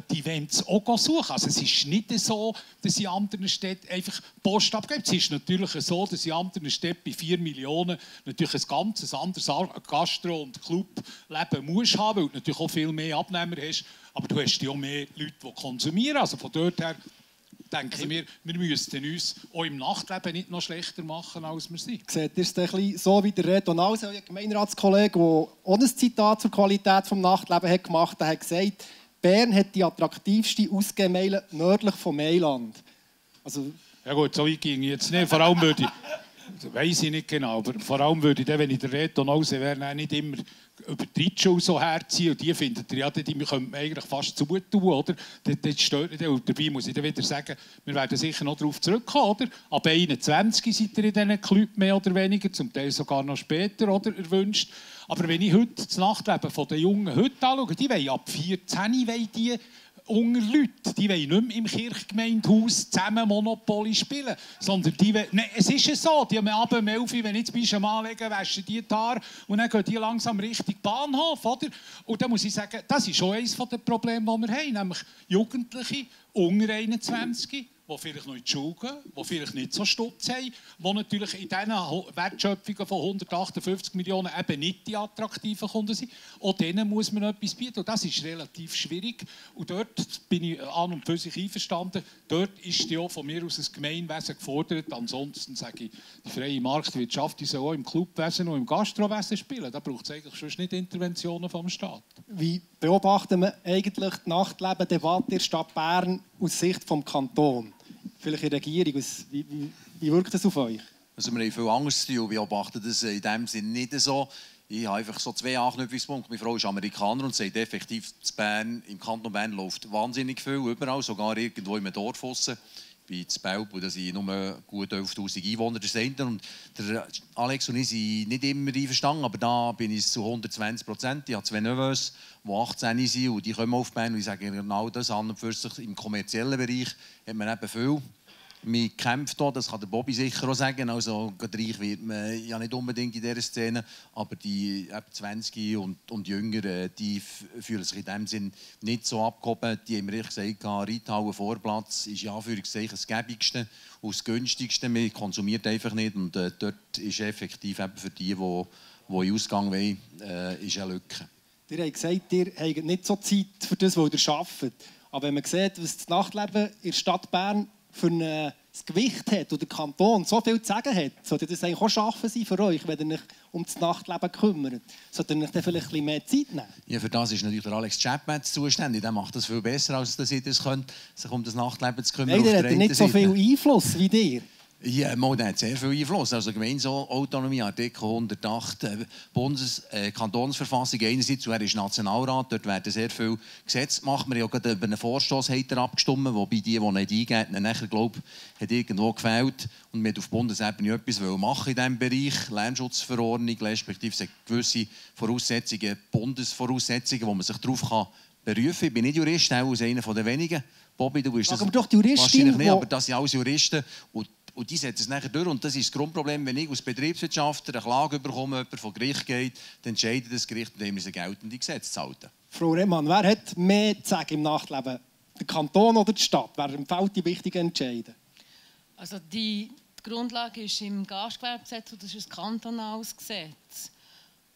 die Events auch suchen. Also es ist nicht so, dass in anderen Städten einfach Post abgibt. Es ist natürlich so, dass in anderen Städten bei 4 Millionen natürlich ein ganz anderes Gastro- und Clubleben musst haben, weil du natürlich auch viel mehr Abnehmer hast, aber du hast ja auch mehr Leute, die konsumieren. Also von dort her denke ich mir, wir müssten uns auch im Nachtleben nicht noch schlechter machen, als wir sind. Seht ihr es ein bisschen so wie der Redonals, ein Gemeinderatskollege, der ohne ein Zitat zur Qualität des Nachtlebens hat gemacht hat, hat gesagt, Bern hat die attraktivste Ausgehmeile nördlich von Mailand. Also ja gut, so weit ging ich jetzt nicht. Vor allem würde ich, weiss ich nicht genau, aber vor allem würde ich, wenn ich der Redonals wäre, nicht immer über die Reitschule so herziehen, und die findet ihr ja, die können wir eigentlich fast zutun, oder? Das stört nicht. Und dabei muss ich dann wieder sagen, wir werden sicher noch darauf zurückkommen, oder? Ab 21 seid ihr in diesen Club mehr oder weniger, zum Teil sogar noch später, oder? Erwünscht. Aber wenn ich heute das Nachtleben der Jungen heute anschaue, die wollen ab 14 die unter Leute, die wollen nicht mehr im Kirchgemeindehaus zusammen Monopoly spielen, sondern die wollen... Nein, es ist ja so, die haben ab 11 Uhr, wenn ich jetzt am Anlegen wäsche die Haare und dann gehen die langsam Richtung Bahnhof, oder? Und dann muss ich sagen, das ist schon eines der Probleme, die wir haben, nämlich Jugendliche unter 21, die vielleicht noch in die Schule gehen, die vielleicht nicht so stutz haben, die natürlich in diesen Wertschöpfungen von 158 Millionen eben nicht die attraktiven Kunden sind. Auch denen muss man etwas bieten. Und das ist relativ schwierig. Und dort bin ich an und für sich einverstanden. Dort ist ja von mir aus das Gemeinwesen gefordert. Ansonsten sage ich, die freie Marktwirtschaft soll auch im Clubwesen und im Gastrowesen spielen. Da braucht es eigentlich sonst nicht Interventionen vom Staat. Wie beobachten wir eigentlich die Nachtleben-Debatte der Stadt Bern aus Sicht des Kantons? Vielleicht in der Regierung. Wie wirkt das auf euch? Also wir haben viel Angst zu tun und beobachten das in dem Sinne nicht so. Ich habe einfach so 2 Anknüpfungspunkte. Meine Frau ist Amerikaner und sagt effektiv, im Kanton Bern läuft wahnsinnig viel, überall, sogar irgendwo im Dorf draussen. Bei Zbelp, da sind nur gut 11'000 Einwohner. Das ist und der Alex und ich sind nicht immer einverstanden, aber da bin ich zu 120%. Ich habe 2 Nevös, die 18 sind und die kommen auf Bern und ich sage genau das an und für sich. Im kommerziellen Bereich hat man eben viel gekämpft, das kann der Bobby sicher auch sagen. Also reich wird man ja nicht unbedingt in dieser Szene, aber die 20 und Jünger, die fühlen sich in dem Sinn nicht so abgehoben. Die haben mir gesagt, Reithauen Vorplatz ist ja für das Gäbigste und das Günstigste. Man konsumiert einfach nicht und dort ist effektiv eben für die, die in Ausgang wollen, ist eine Lücke. Ihr habt gesagt, ihr habt nicht so Zeit für das, was ihr arbeitet. Aber wenn man sieht, was das Nachtleben in der Stadt Bern für ein Gewicht hat und der Kanton so viel zu sagen hat, sollte das eigentlich auch schaffen sein für euch, wenn ihr euch um das Nachtleben kümmert? Sollte ihr euch dann vielleicht ein bisschen mehr Zeit nehmen? Ja, für das ist natürlich der Alex Tschäppät zuständig. Der macht das viel besser, als dass ihr das könnt, sich um das Nachtleben zu kümmern. Nein, der hat nicht so viel Einfluss wie dir. Ja, der hat sehr viel Einfluss. Also Gemeindeautonomie, Artikel 108, Kantonsverfassung einerseits, und er ist Nationalrat, dort werden sehr viele Gesetze gemacht. Wir haben ja gerade über einen Vorstoss abgestimmt, wobei die, die nicht eingegeben haben, glaube ich, hat irgendwo gefehlt. Und wir wollten auf Bundesebene etwas machen in diesem Bereich. Lärmschutzverordnung, respektive es hat gewisse Voraussetzungen, Bundesvoraussetzungen, wo man sich darauf kann berufen. Ich bin nicht Jurist, auch als einer der wenigen. Bobby, du bist das doch Juristin, wahrscheinlich nicht, aber das sind alles Juristen. Und die setzen es nachher durch. Und das ist das Grundproblem, wenn ich als Betriebswirtschaftler eine Klage bekomme, jemand vor Gericht geht, dann entscheidet das Gericht, indem wir ein geltendes Gesetz halten. Frau Rettmann, wer hat mehr zu sagen im Nachtleben? Der Kanton oder die Stadt? Wer empfiehlt die wichtigen Entscheidungen? Also die Grundlage ist im Gastgewerbegesetz und das ist ein kantonales Gesetz.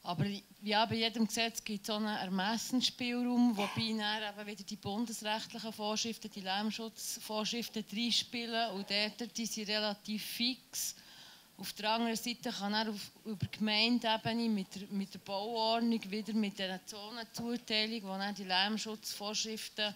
Aber ja, bei jedem Gesetz gibt es so einen Ermessensspielraum, wobei dann eben wieder die bundesrechtlichen Vorschriften, die Lärmschutzvorschriften reinspielen und dort, die sind relativ fix. Auf der anderen Seite kann dann über Gemeindeebene mit der Bauordnung wieder mit der Zonenzuteilung, wo dann die Lärmschutzvorschriften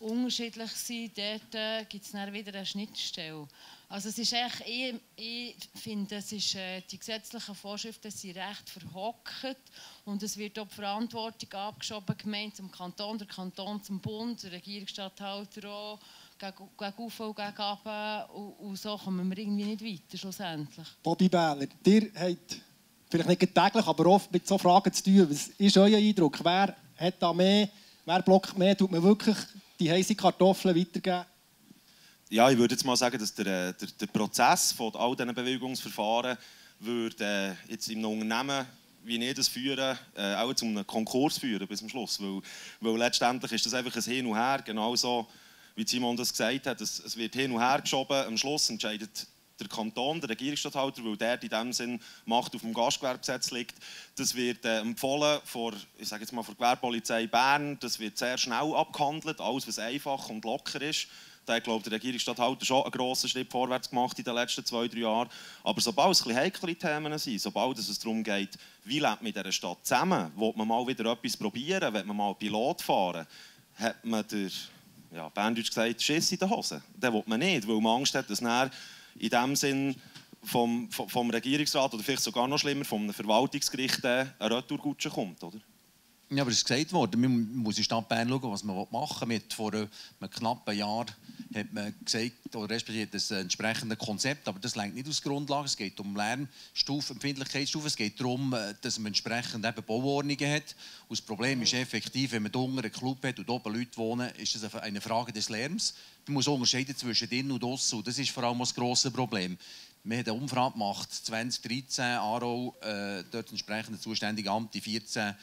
unterschiedlich sind, dort gibt es dann wieder eine Schnittstelle. Also es ist echt, ich finde, die gesetzlichen Vorschriften sind recht verhockt und es wird auch die Verantwortung abgeschoben, Gemeinde zum Kanton, der Kanton zum Bund, der Regierungsstatthalter auch, gegen auf und gegen ab, und so kommen wir irgendwie nicht weiter schlussendlich. Bobby Bähler, ihr habt vielleicht nicht täglich, aber oft mit so Fragen zu tun. Was ist euer Eindruck? Wer hat da mehr, wer blockt mehr? Tut man wirklich die heiße Kartoffel weitergeben? Ja, ich würde jetzt mal sagen, dass der Prozess von all diesen Bewilligungsverfahren würde jetzt in einem Unternehmen, wie ich das führe, auch zu einem Konkurs führen bis zum Schluss. Weil letztendlich ist das einfach ein Hin und Her, genauso wie Simon das gesagt hat. Es wird hin und her geschoben, am Schluss entscheidet der Kanton, der Regierungsstatthalter, weil der in dem Sinn Macht auf dem Gastgewerbegesetz liegt. Das wird empfohlen von, ich sage jetzt mal, von der Gewerbepolizei Bern. Das wird sehr schnell abgehandelt, alles was einfach und locker ist. Da hat, glaube ich, der Regierungsstatthalter schon einen grossen Schritt vorwärts gemacht in den letzten 2-3 Jahren. Aber sobald es ein bisschen heiklere Themen sind, sobald es darum geht, wie lebt man in dieser Stadt zusammen, will man mal wieder etwas probieren, will man mal Pilot fahren, hat man der, ja, Berndeutsch gesagt, Schiss in den Hosen. Den will man nicht, weil man Angst hat, dass nachher in dem Sinn vom Regierungsrat oder vielleicht sogar noch schlimmer vom Verwaltungsgericht eine Retourkutsche kommt, oder? Ja, aber es ist gesagt worden, man muss in die Stadt Bern schauen, was man machen will. Vor einem knappen Jahr hat man gesagt, oder respektive das entsprechende Konzept, aber das reicht nicht aus Grundlage. Es geht um Lärmstufe, Empfindlichkeitsstufe, es geht darum, dass man entsprechend eben Bauordnungen hat. Und das Problem ist effektiv, wenn man unten einen Club hat und oben Leute wohnen, ist das eine Frage des Lärms. Man muss unterscheiden zwischen innen und aussen, und das ist vor allem das grosse Problem. Wir haben eine Umfrage gemacht, 2013, Aarau, dort entsprechend zuständige Amt in 14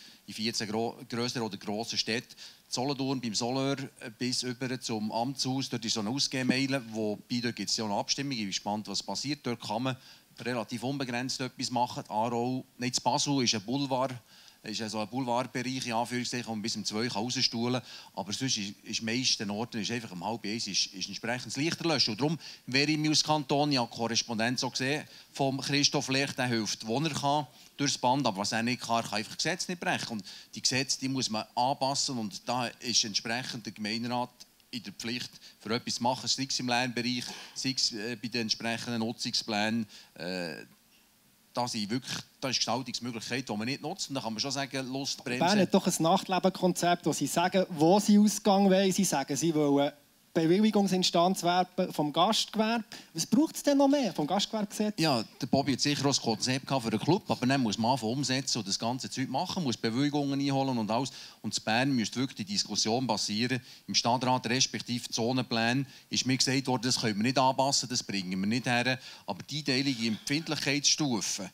grösseren oder grossen Städten. Solothurn, beim Soleur, bis über zum Amtshaus, dort ist so eine Ausgehmeile, wobei dort gibt es ja eine Abstimmung, ich bin gespannt, was passiert. Dort kann man relativ unbegrenzt etwas machen. Aarau, nein, in Basel ist ein Boulevard. Es ist also ein Boulevardbereich, in Anführungszeichen, wo man bis um 2 rausstuhlen kann. Aber sonst ist meisten Orten ist einfach um 1:30 ist entsprechend Licht erlöschen. Und darum wäre ich mir aus Kanton, ja, Korrespondenz auch gesehen, vom Christoph Lech, der hilft, wo er kann, durchs Band. Aber was er nicht kann, er kann einfach Gesetze nicht brechen. Und die Gesetze, die muss man anpassen. Und da ist entsprechend der Gemeinderat in der Pflicht, für etwas zu machen, sei es im Lernbereich, sei es bei den entsprechenden Nutzungsplänen. Da ist wirklich eine Gestaltungsmöglichkeit, die man nicht nutzt. Und dann kann man schon sagen, Lustbremse. Bern hat doch ein Nachtlebenkonzept, wo sie sagen, wo sie Ausgang wollen. Sie sagen, sie wollen Bewilligungsinstanz vom Gastgewerbe. Was braucht es denn noch mehr vom Gastgewerbegesetz? Ja, der Bobby hat sicher auch ein Konzept für den Club, aber dann muss man umsetzen und das ganze Zeug machen, muss Bewilligungen einholen und alles. Und in Bern müsste wirklich die Diskussion basieren. Im Stadtrat respektive Zonenplänen ist mir gesagt worden, das können wir nicht anpassen, das bringen wir nicht her. Aber die teilige Empfindlichkeitsstufe,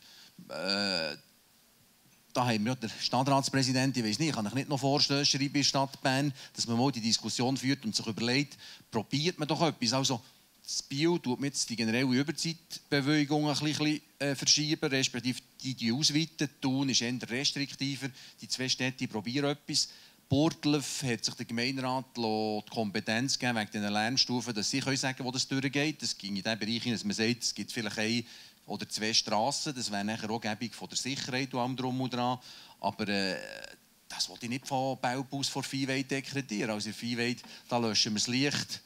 da haben wir den Stadtratspräsident, ich weiß nicht, kann ich nicht noch vorstellen, schreibe in Stadt Bern, dass man mal die Diskussion führt und sich überlegt, probiert man doch etwas. Also, das Bio tut man jetzt die generelle Überzeitbewegung ein bisschen verschieben, respektive die ausweiten. Thun ist eher restriktiver. Die 2 Städte probieren etwas. Burtlev hat sich der Gemeinderat die Kompetenz gegeben, wegen den Lärmstufen, dass sie sagen können, wo das durchgeht. Das ging in den Bereich hinein, dass man sagt, es gibt vielleicht eine oder 2 Strassen, das wäre nachher auch Gebung von der Sicherheit und allem drum und dran. Aber das wollte ich nicht von Baubus vor 5 Uhr dekretieren. Also in 5 Uhr, da löschen wir das Licht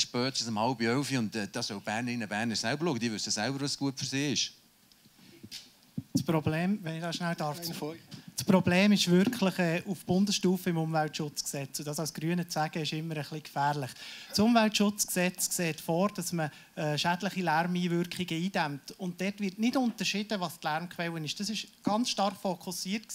spätestens um 10:30 und das soll Bernerinnen und Berner selber schauen. Die wissen selber, was gut für sie ist. Das Problem, wenn ich da schnell darf, das Problem ist wirklich auf Bundesstufe im Umweltschutzgesetz. Und das als Grüne zu sagen, ist immer ein bisschen gefährlich. Das Umweltschutzgesetz sieht vor, dass man schädliche Lärmeinwirkungen eindämmt. Und dort wird nicht unterschieden, was die Lärmquelle ist. Das war ganz stark fokussiert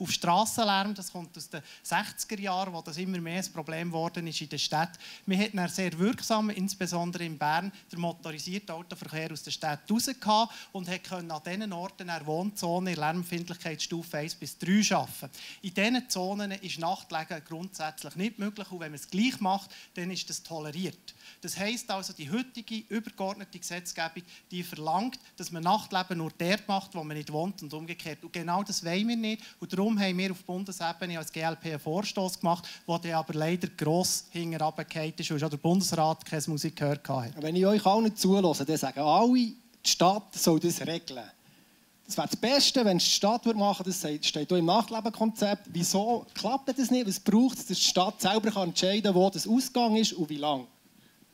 auf Strassenlärm. Das kommt aus den 60er Jahren, wo das immer mehr ein Problem geworden ist in der Stadt. Wir hatten einen sehr wirksam, insbesondere in Bern, den motorisierten Autoverkehr aus der Stadt raus gehabt und konnten an diesen Orten wohnen. Zonen in Lärmempfindlichkeitsstufe 1-3 arbeiten. In diesen Zonen ist Nachtlegen grundsätzlich nicht möglich und wenn man es gleich macht, dann ist das toleriert. Das heisst also, die heutige übergeordnete Gesetzgebung, die verlangt, dass man Nachtleben nur dort macht, wo man nicht wohnt und umgekehrt. Und genau das wollen wir nicht und darum haben wir auf Bundesebene als GLP einen Vorstoß gemacht, der aber leider gross hinterhergefallen ist, weil schon der Bundesrat keine Musik gehört hat. Wenn ich euch allen zulasse, dann sagen alle, die Stadt soll das regeln. Das wäre das Beste, wenn es die Stadt machen würde, das steht hier im Nachtlebenkonzept. Wieso klappt das nicht? Was braucht es, dass die Stadt selber kann entscheiden kann, wo das Ausgang ist und wie lange?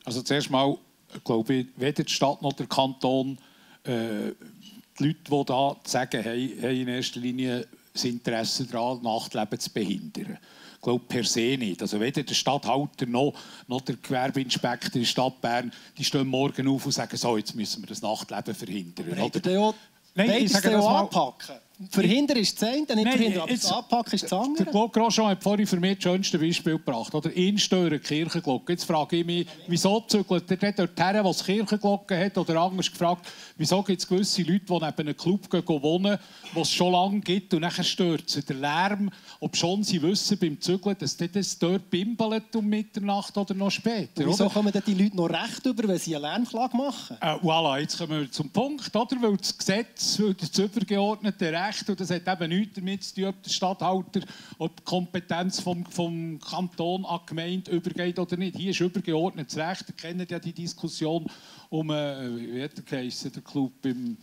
Also zuerst mal, glaube ich, weder die Stadt noch der Kanton, die Leute, die da sagen, haben in erster Linie das Interesse daran, Nachtleben zu behindern. Ich glaube per se nicht. Also weder der Stadthalter noch der Gewerbeinspektor in der Stadt Bern, die stehen morgen auf und sagen, so, jetzt müssen wir das Nachtleben verhindern. Nein, ich sage das mal, anpacken. Verhindern ist das eine, dann nicht verhindern, aber das Abpacken ist das andere. Claude Grosjean hat vorhin für mich das schönste Beispiel gebracht. Oder ihn stören die Kirchenglocken. Jetzt frage ich mich, wieso zügelt der dort her, was Kirchenglocken hat? Oder anders gefragt, wieso gibt es gewisse Leute, die neben einem Club wohnen, was es schon lange gibt, und nachher stört sie der Lärm, ob schon sie wissen beim Zügeln, dass das dort bimbelt um Mitternacht oder noch später. Und wieso kommen denn die Leute noch recht über, wenn sie eine Lärmklage machen? Voilà, jetzt kommen wir zum Punkt, oder? Weil das Gesetz, weil das übergeordnete Recht, und das hat eben nichts damit zu tun, ob der Statthalter ob die Kompetenz vom Kanton an die Gemeinde übergeht oder nicht. Hier ist übergeordnetes Recht. Ihr kennt ja die Diskussion um wie hat der Club im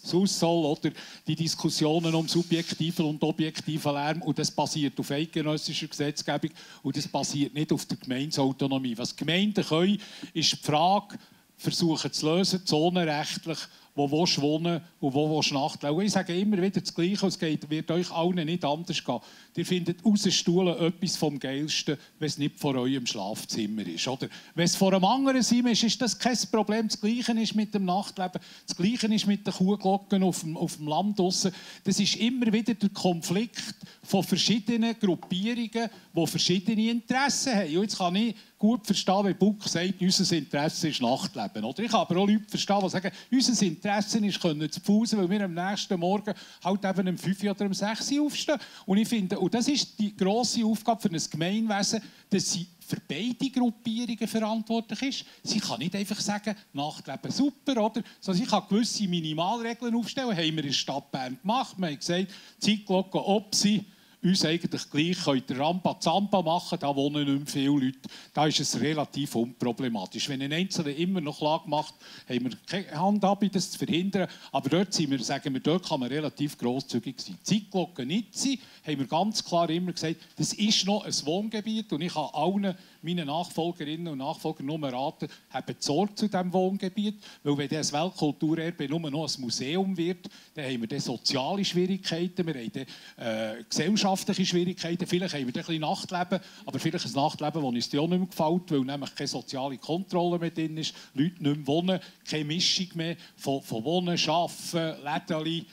Sussol, oder die Diskussionen um subjektiven und objektiven Lärm. Und das basiert auf eidgenössischer Gesetzgebung und das basiert nicht auf der Gemeindeautonomie. Was Gemeinden können, ist die Frage, versuchen zu lösen, zonenrechtlich, wo willst du wohnen und wo willst du nachtleben. Ich sage immer wieder das Gleiche, es wird euch allen nicht anders gehen. Ihr findet aus Stuhlen etwas vom Geilsten, wenn es nicht vor eurem Schlafzimmer ist. Oder wenn es vor einem anderen Zimmer ist, ist das kein Problem. Das Gleiche ist mit dem Nachtleben, das Gleiche ist mit den Kuhglocken auf dem Land draussen. Das ist immer wieder der Konflikt von verschiedenen Gruppierungen, die verschiedene Interessen haben. Und jetzt kann ich gut verstehen, wenn Buck sagt, unser Interesse ist Nachtleben. Oder ich kann aber auch Leute verstehen, die sagen, unser Interesse ist, zu pfusen, weil wir am nächsten Morgen halt eben um 5 oder um 6 Uhr aufstehen. Und ich finde, und das ist die grosse Aufgabe für ein Gemeinwesen, dass sie für beide Gruppierungen verantwortlich ist. Sie kann nicht einfach sagen, Nachtleben super, oder? Sondern sie kann gewisse Minimalregeln aufstellen. Das haben wir in der Stadt Bern gemacht. Wir haben gesagt, Zeitglocken, ob sie uns eigentlich gleich, könnt ihr Rambazamba machen, da wohnen nicht mehr viele Leute. Da ist es relativ unproblematisch. Wenn ein Einzelner immer noch Klage macht, haben wir keine Hand ab, das zu verhindern. Aber dort sind wir, sagen wir, dort kann man relativ grosszügig sein. Zeitglocken nicht sein, haben wir ganz klar immer gesagt, das ist noch ein Wohngebiet und ich kann allen meinen Nachfolgerinnen und Nachfolgern nur raten, haben Sorge zu diesem Wohngebiet, weil wenn das Weltkulturerbe nur noch ein Museum wird, dann haben wir dann soziale Schwierigkeiten, wir haben dann, gesellschaftliche Schwierigkeiten, vielleicht haben wir dann ein bisschen Nachtleben, aber vielleicht ein Nachtleben, das uns auch nicht mehr gefällt, weil nämlich keine soziale Kontrolle mehr drin ist, Leute nicht mehr wohnen, keine Mischung mehr von Wohnen, Arbeiten, Läden,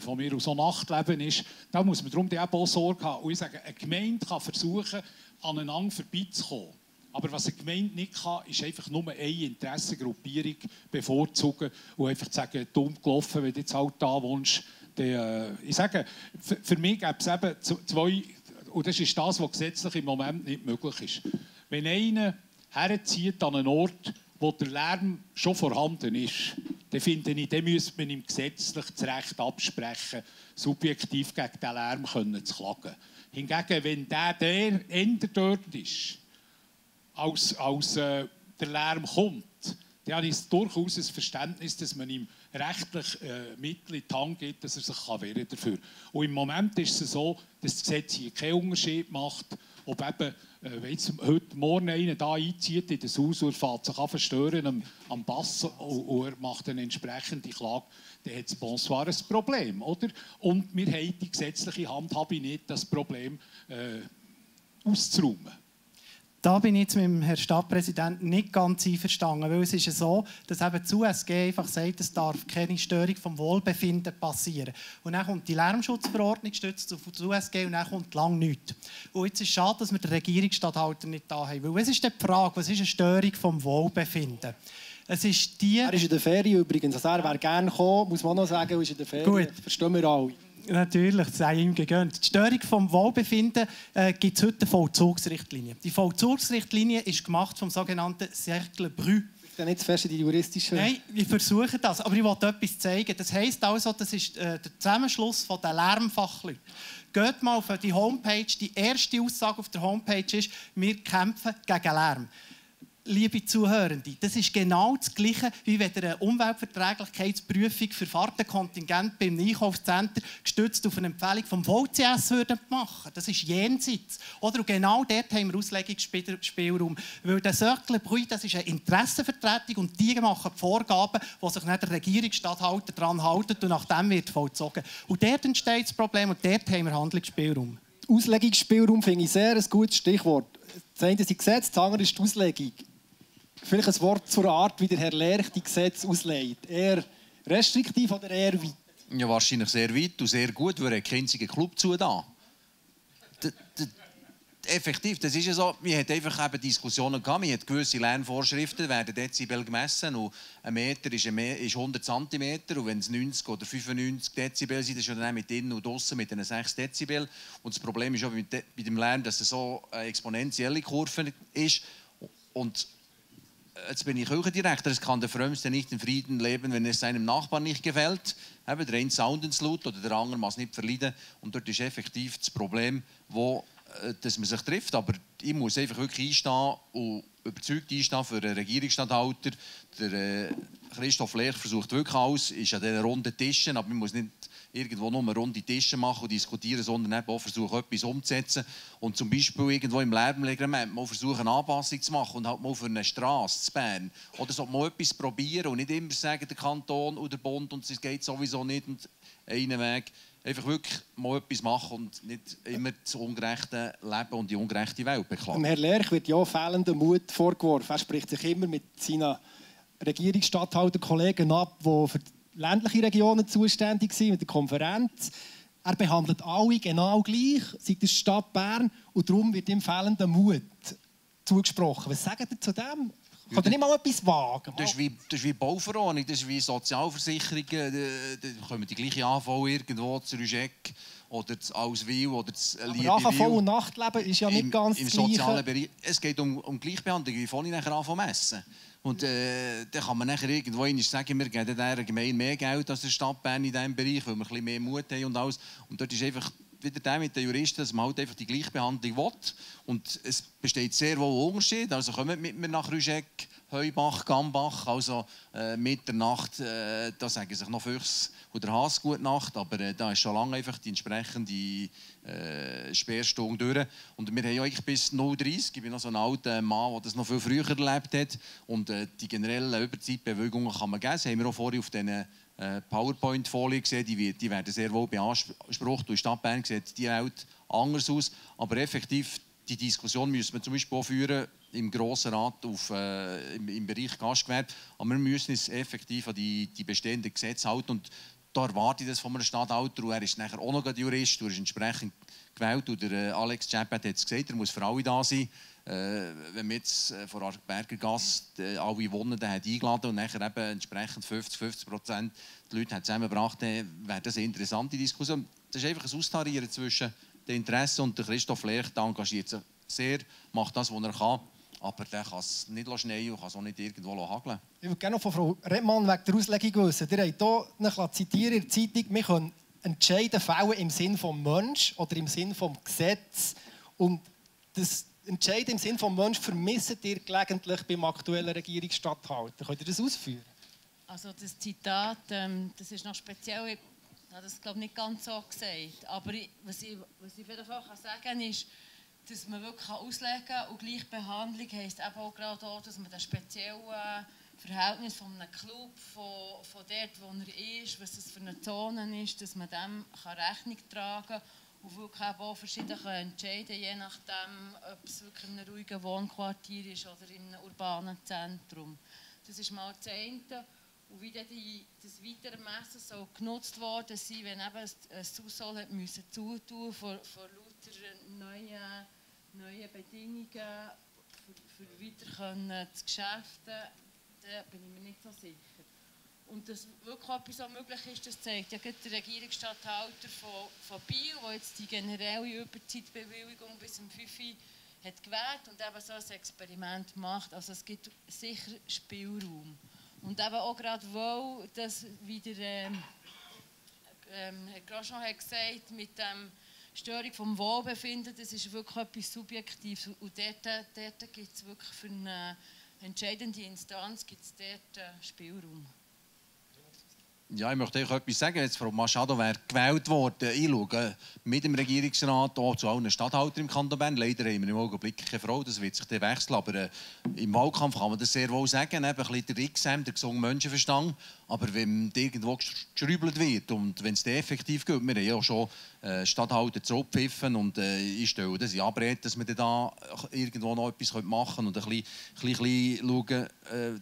von mir aus so Nachtleben ist. Da muss man darum auch Sorge haben. Und ich sage, eine Gemeinde kann versuchen, aneinander vorbeizukommen. Aber was eine Gemeinde nicht kann, ist einfach nur eine Interessengruppierung bevorzugen und einfach sagen, dumm gelaufen, wenn du jetzt halt da wohnst. Dann, ich sage, für mich gäbe es eben zwei, und das ist das, was gesetzlich im Moment nicht möglich ist. Wenn einer herzieht an einen Ort, wo der Lärm schon vorhanden ist, dann finde ich, den müsste man im gesetzlich das Recht absprechen, subjektiv gegen den Lärm können zu klagen. Hingegen, wenn der ändert dort ist, als der Lärm kommt, dann ist durchaus ein Verständnis, dass man ihm rechtlich Mittel in die Hand gibt, dass er sich dafür wehren kann. Und im Moment ist es so, dass das Gesetz hier keinen Unterschied macht, ob eben, wenn jetzt heute Morgen einer da einzieht in das Haus und fährt sich an verstören am Bass und macht eine entsprechende Klage, dann hat das Bonsoir ein Problem, oder? Und wir haben die gesetzliche Handhabe nicht, das Problem auszuräumen. Da bin ich jetzt mit dem Herrn Stadtpräsidenten nicht ganz einverstanden, weil es ist ja so, dass eben die USG einfach sagt, es darf keine Störung vom Wohlbefinden passieren. Und dann kommt die Lärmschutzverordnung, stützt auf die USG, und dann kommt lang nichts. Und jetzt ist es schade, dass wir den Regierungsstatthalter nicht da haben, weil es ist die Frage, was ist eine Störung vom Wohlbefinden? Es ist die... Er ist in der Ferien übrigens, also er wäre gerne gekommen, muss man noch sagen, er ist in der Ferien. Gut. Das verstehen wir alle. Natürlich, das sei ihm gegönnt. Die Störung vom Wohlbefinden gibt es heute eine Vollzugsrichtlinie. Die Vollzugsrichtlinie ist gemacht vom sogenannten Cercle Bruit. Ich bin nicht zu fest in die juristische... Nein, ich versuche das, aber ich wollte etwas zeigen. Das heisst also, das ist der Zusammenschluss der Lärmfachleute. Geht mal auf die Homepage. Die erste Aussage auf der Homepage ist, wir kämpfen gegen Lärm. Liebe Zuhörende, das ist genau das Gleiche, wie wenn ihr eine Umweltverträglichkeitsprüfung für Fahrtenkontingent beim Einkaufszentrum gestützt auf eine Empfehlung vom VCS machen. Das ist jenseits. Oder? Und genau dort haben wir Auslegungsspielraum. Weil der Cercle Bruit, das ist eine Interessenvertretung und die machen die Vorgaben, die sich nicht der Regierungsstatthalter daran haltet und nach dem wird vollzogen. Und dort entsteht das Problem und dort haben wir Handlungsspielraum. Auslegungsspielraum finde ich sehr ein gutes Stichwort. Das eine sind Gesetze, das andere ist die Auslegung. Vielleicht ein Wort zur Art, wie der Herr Lerch die Gesetze auslegt. Eher restriktiv oder eher weit? Ja, wahrscheinlich sehr weit und sehr gut, weil er keinen einzigen Club zu da. Effektiv, das ist ja so. Wir hatten einfach eben Diskussionen gehabt. Wir hatten gewisse Lärmvorschriften, werden Dezibel gemessen. Und ein Meter ist 100 cm. Und wenn es 90 oder 95 Dezibel sind, das ist ja dann mit innen und außen mit den 6 Dezibel. Und das Problem ist auch bei dem Lärm, dass es so eine exponentielle Kurve ist. Und jetzt bin ich Küchendirektor, es kann der Frömmste nicht in Frieden leben, wenn es seinem Nachbarn nicht gefällt. Eben, der eine soundet es laut oder der andere mag es nicht verleiden. Und dort ist effektiv das Problem, wo, dass man sich trifft. Aber ich muss einfach wirklich einstehen und überzeugt einstehen für den Regierungsstatthalter. Der Christoph Lerch versucht wirklich alles, ist an diesen runden Tischen, aber man muss nicht irgendwo nur runde Tische machen und diskutieren, sondern eben auch versuchen, etwas umzusetzen. Und zum Beispiel irgendwo im Lärmreglement mal versuchen, eine Anpassung zu machen und halt mal für eine Straße zu Bern. Oder sollte man etwas probieren und nicht immer sagen, der Kanton oder der Bund und es geht sowieso nicht und einen Weg. Einfach wirklich mal etwas machen und nicht immer das ungerechte Leben und die ungerechte Welt beklagen. Herr Lerch wird ja fehlenden Mut vorgeworfen. Er spricht sich immer mit seinen Regierungsstatthalterkollegen ab, die für ländliche Regionen zuständig sind, mit der Konferenz. Er behandelt alle genau gleich, seit der Stadt Bern, und darum wird ihm fehlenden Mut zugesprochen. Was sagt ihr zu dem? Kann er nicht mal etwas wagen? Das ist wie Bauverordnung, das ist wie Sozialversicherung. Da kommen die gleichen AV irgendwo zu Rüschegg oder zu Alswil oder zu Liebewil. Aber AV und Nachtleben ist ja nicht ganz im sozialen Bereich. Es geht um Gleichbehandlung, wie vorhin nachher AV messen. Und dann kann man nachher irgendwo sagen, wir geben der Gemeinde mehr Geld als der Stadt Bern in diesem Bereich, weil wir ein bisschen mehr Mut haben und alles. Und dort ist einfach wieder der mit den Juristen, dass man halt einfach die Gleichbehandlung will. Und es besteht sehr wohl ein Unterschied. Also kommen mit mir nach Rüschegg, Heubach, Gambach, also Mitternacht, da sagen sich noch Füchse oder Hase gute Nacht, aber da ist schon lange einfach die entsprechende Sperrstunde durch. Und wir haben ja eigentlich bis 0:30, ich bin noch so ein alter Mann, der das noch viel früher erlebt hat. Und die generellen Überzeitbewegungen kann man geben, das haben wir auch vorher auf diesen PowerPoint-Folie gesehen, die werden sehr wohl beansprucht. Durch die Stadt Bern sieht die Welt anders aus. Aber effektiv, die Diskussion müssen wir zum Beispiel auch führen im Grossen Rat im Bereich Gastgewerbe. Aber wir müssen es effektiv an die bestehenden Gesetze halten. Und da erwarte ich das von einem Stadthalter. Er ist nachher auch noch Jurist, er ist entsprechend gewählt. Und der Alex Tschäppät hat es gesagt, er muss für alle da sein. Wenn wir jetzt von Aarbergergasse alle Wohnenden eingeladen und nachher eben entsprechend 50% die Leute zusammengebracht haben, wäre das eine interessante Diskussion. Das ist einfach ein Austarieren zwischen den Interessen und Christoph Lerch engagiert sich sehr, macht das, was er kann, aber der kann es nicht schneien und kann es auch nicht irgendwo hageln. Ich würde gerne noch von Frau Rettmann wegen der Auslegung wissen. Sie haben hier zitiert in der Zeitung, wir können entscheiden, Fälle im Sinn des Menschen oder im Sinn des Gesetzes und das Entscheiden im Sinne des Menschen vermissen ihr gelegentlich beim aktuellen Regierungsstatthalter. Könnt ihr das ausführen? Also das Zitat, das ist noch speziell. Ich habe das, glaube ich, nicht ganz so gesagt. Aber was ich vielleicht auch sagen kann, ist, dass man wirklich auslegen kann. Und Gleichbehandlung heisst eben auch gerade auch, dass man das spezielle Verhältnis von einem Club, von dort, wo er ist, was das für eine Zone ist, dass man dem Rechnung tragen kann. Und wirklich auch verschiedene entscheiden, je nachdem, ob es wirklich in einem ruhigen Wohnquartier ist oder in einem urbanen Zentrum. Das ist mal das eine. Und wie das weitere Messen so genutzt worden sein, wenn eben ein Zusoll zutun von lauter neuen Bedingungen, für weiter zu Geschäften, da bin ich mir nicht so sicher. Und dass wirklich etwas auch möglich ist, das zeigt ja gerade der Regierungsstatthalter von Biel, der jetzt die generelle Überzeitbewilligung bis zum 5 hat gewährt und eben so ein Experiment macht. Also es gibt sicher Spielraum. Und eben auch gerade, weil das, wie der Herr Grosjean hat gesagt, mit der Störung vom Wohlbefinden, das ist wirklich etwas Subjektives. Und dort gibt es wirklich für eine entscheidende Instanz gibt's dort Spielraum. Ja, ich möchte euch etwas sagen. Jetzt, Frau Machado wäre gewählt worden. Ich schaue mit dem Regierungsrat auch zu allen Statthaltern im Kanton Bern. Leider haben wir im Augenblick keine Frau, das wird sich dann wechseln. Aber im Wahlkampf kann man das sehr wohl sagen. Ein bisschen der XM, der gesunde Menschenverstand. Aber wenn irgendwo geschrübelt wird und wenn es effektiv geht, wir haben ja schon Statthalter zurückpfiffen und ich stelle das in Abrede, dass wir da irgendwo noch etwas machen können und ein bisschen schauen,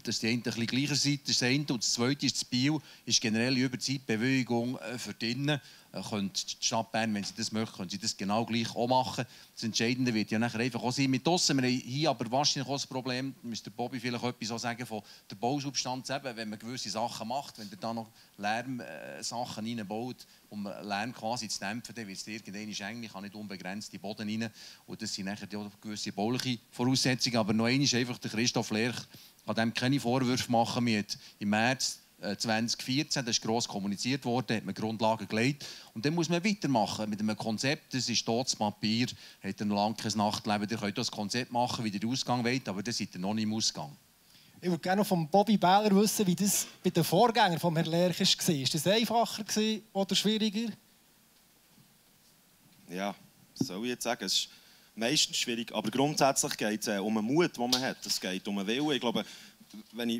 dass die einen ein bisschen gleicher sind. Das eine und das zweite ist das Biel. Ist generell generelle Überzeitbewilligung verdienen. Könnte die Stadt Bern, wenn sie das möchte, können sie das genau gleich auch machen. Das Entscheidende wird ja nachher einfach auch sein mit draussen. Wir haben hier aber wahrscheinlich auch das Problem, müsste Bobby vielleicht etwas auch sagen, von der Bausubstanz, eben, wenn man gewisse Sachen macht, wenn ihr da noch Lärmsachen reinbaut, um Lärm quasi zu dämpfen, dann wird es irgendeine Schänge, ich kann nicht unbegrenzt in den Boden rein. Und das sind nachher auch gewisse bauliche Voraussetzungen. Aber noch einmal, einfach der Christoph Lerch kann dem keine Vorwürfe machen. Wir haben im März 2014, das ist gross kommuniziert worden, hat man Grundlagen gelegt. Und dann muss man weitermachen mit einem Konzept. Das ist totes Papier, hat ein langes Nachtleben. Ihr könnt das Konzept machen, wie ihr den Ausgang wollt, aber das seid ihr noch nicht im Ausgang. Ich würde gerne noch von Bobby Bähler wissen, wie das bei den Vorgängern von Herrn Lerch war. War das einfacher oder schwieriger? Ja, was soll ich jetzt sagen? Es ist meistens schwierig, aber grundsätzlich geht es um den Mut, den man hat. Es geht um den Willen. Ich glaube, wenn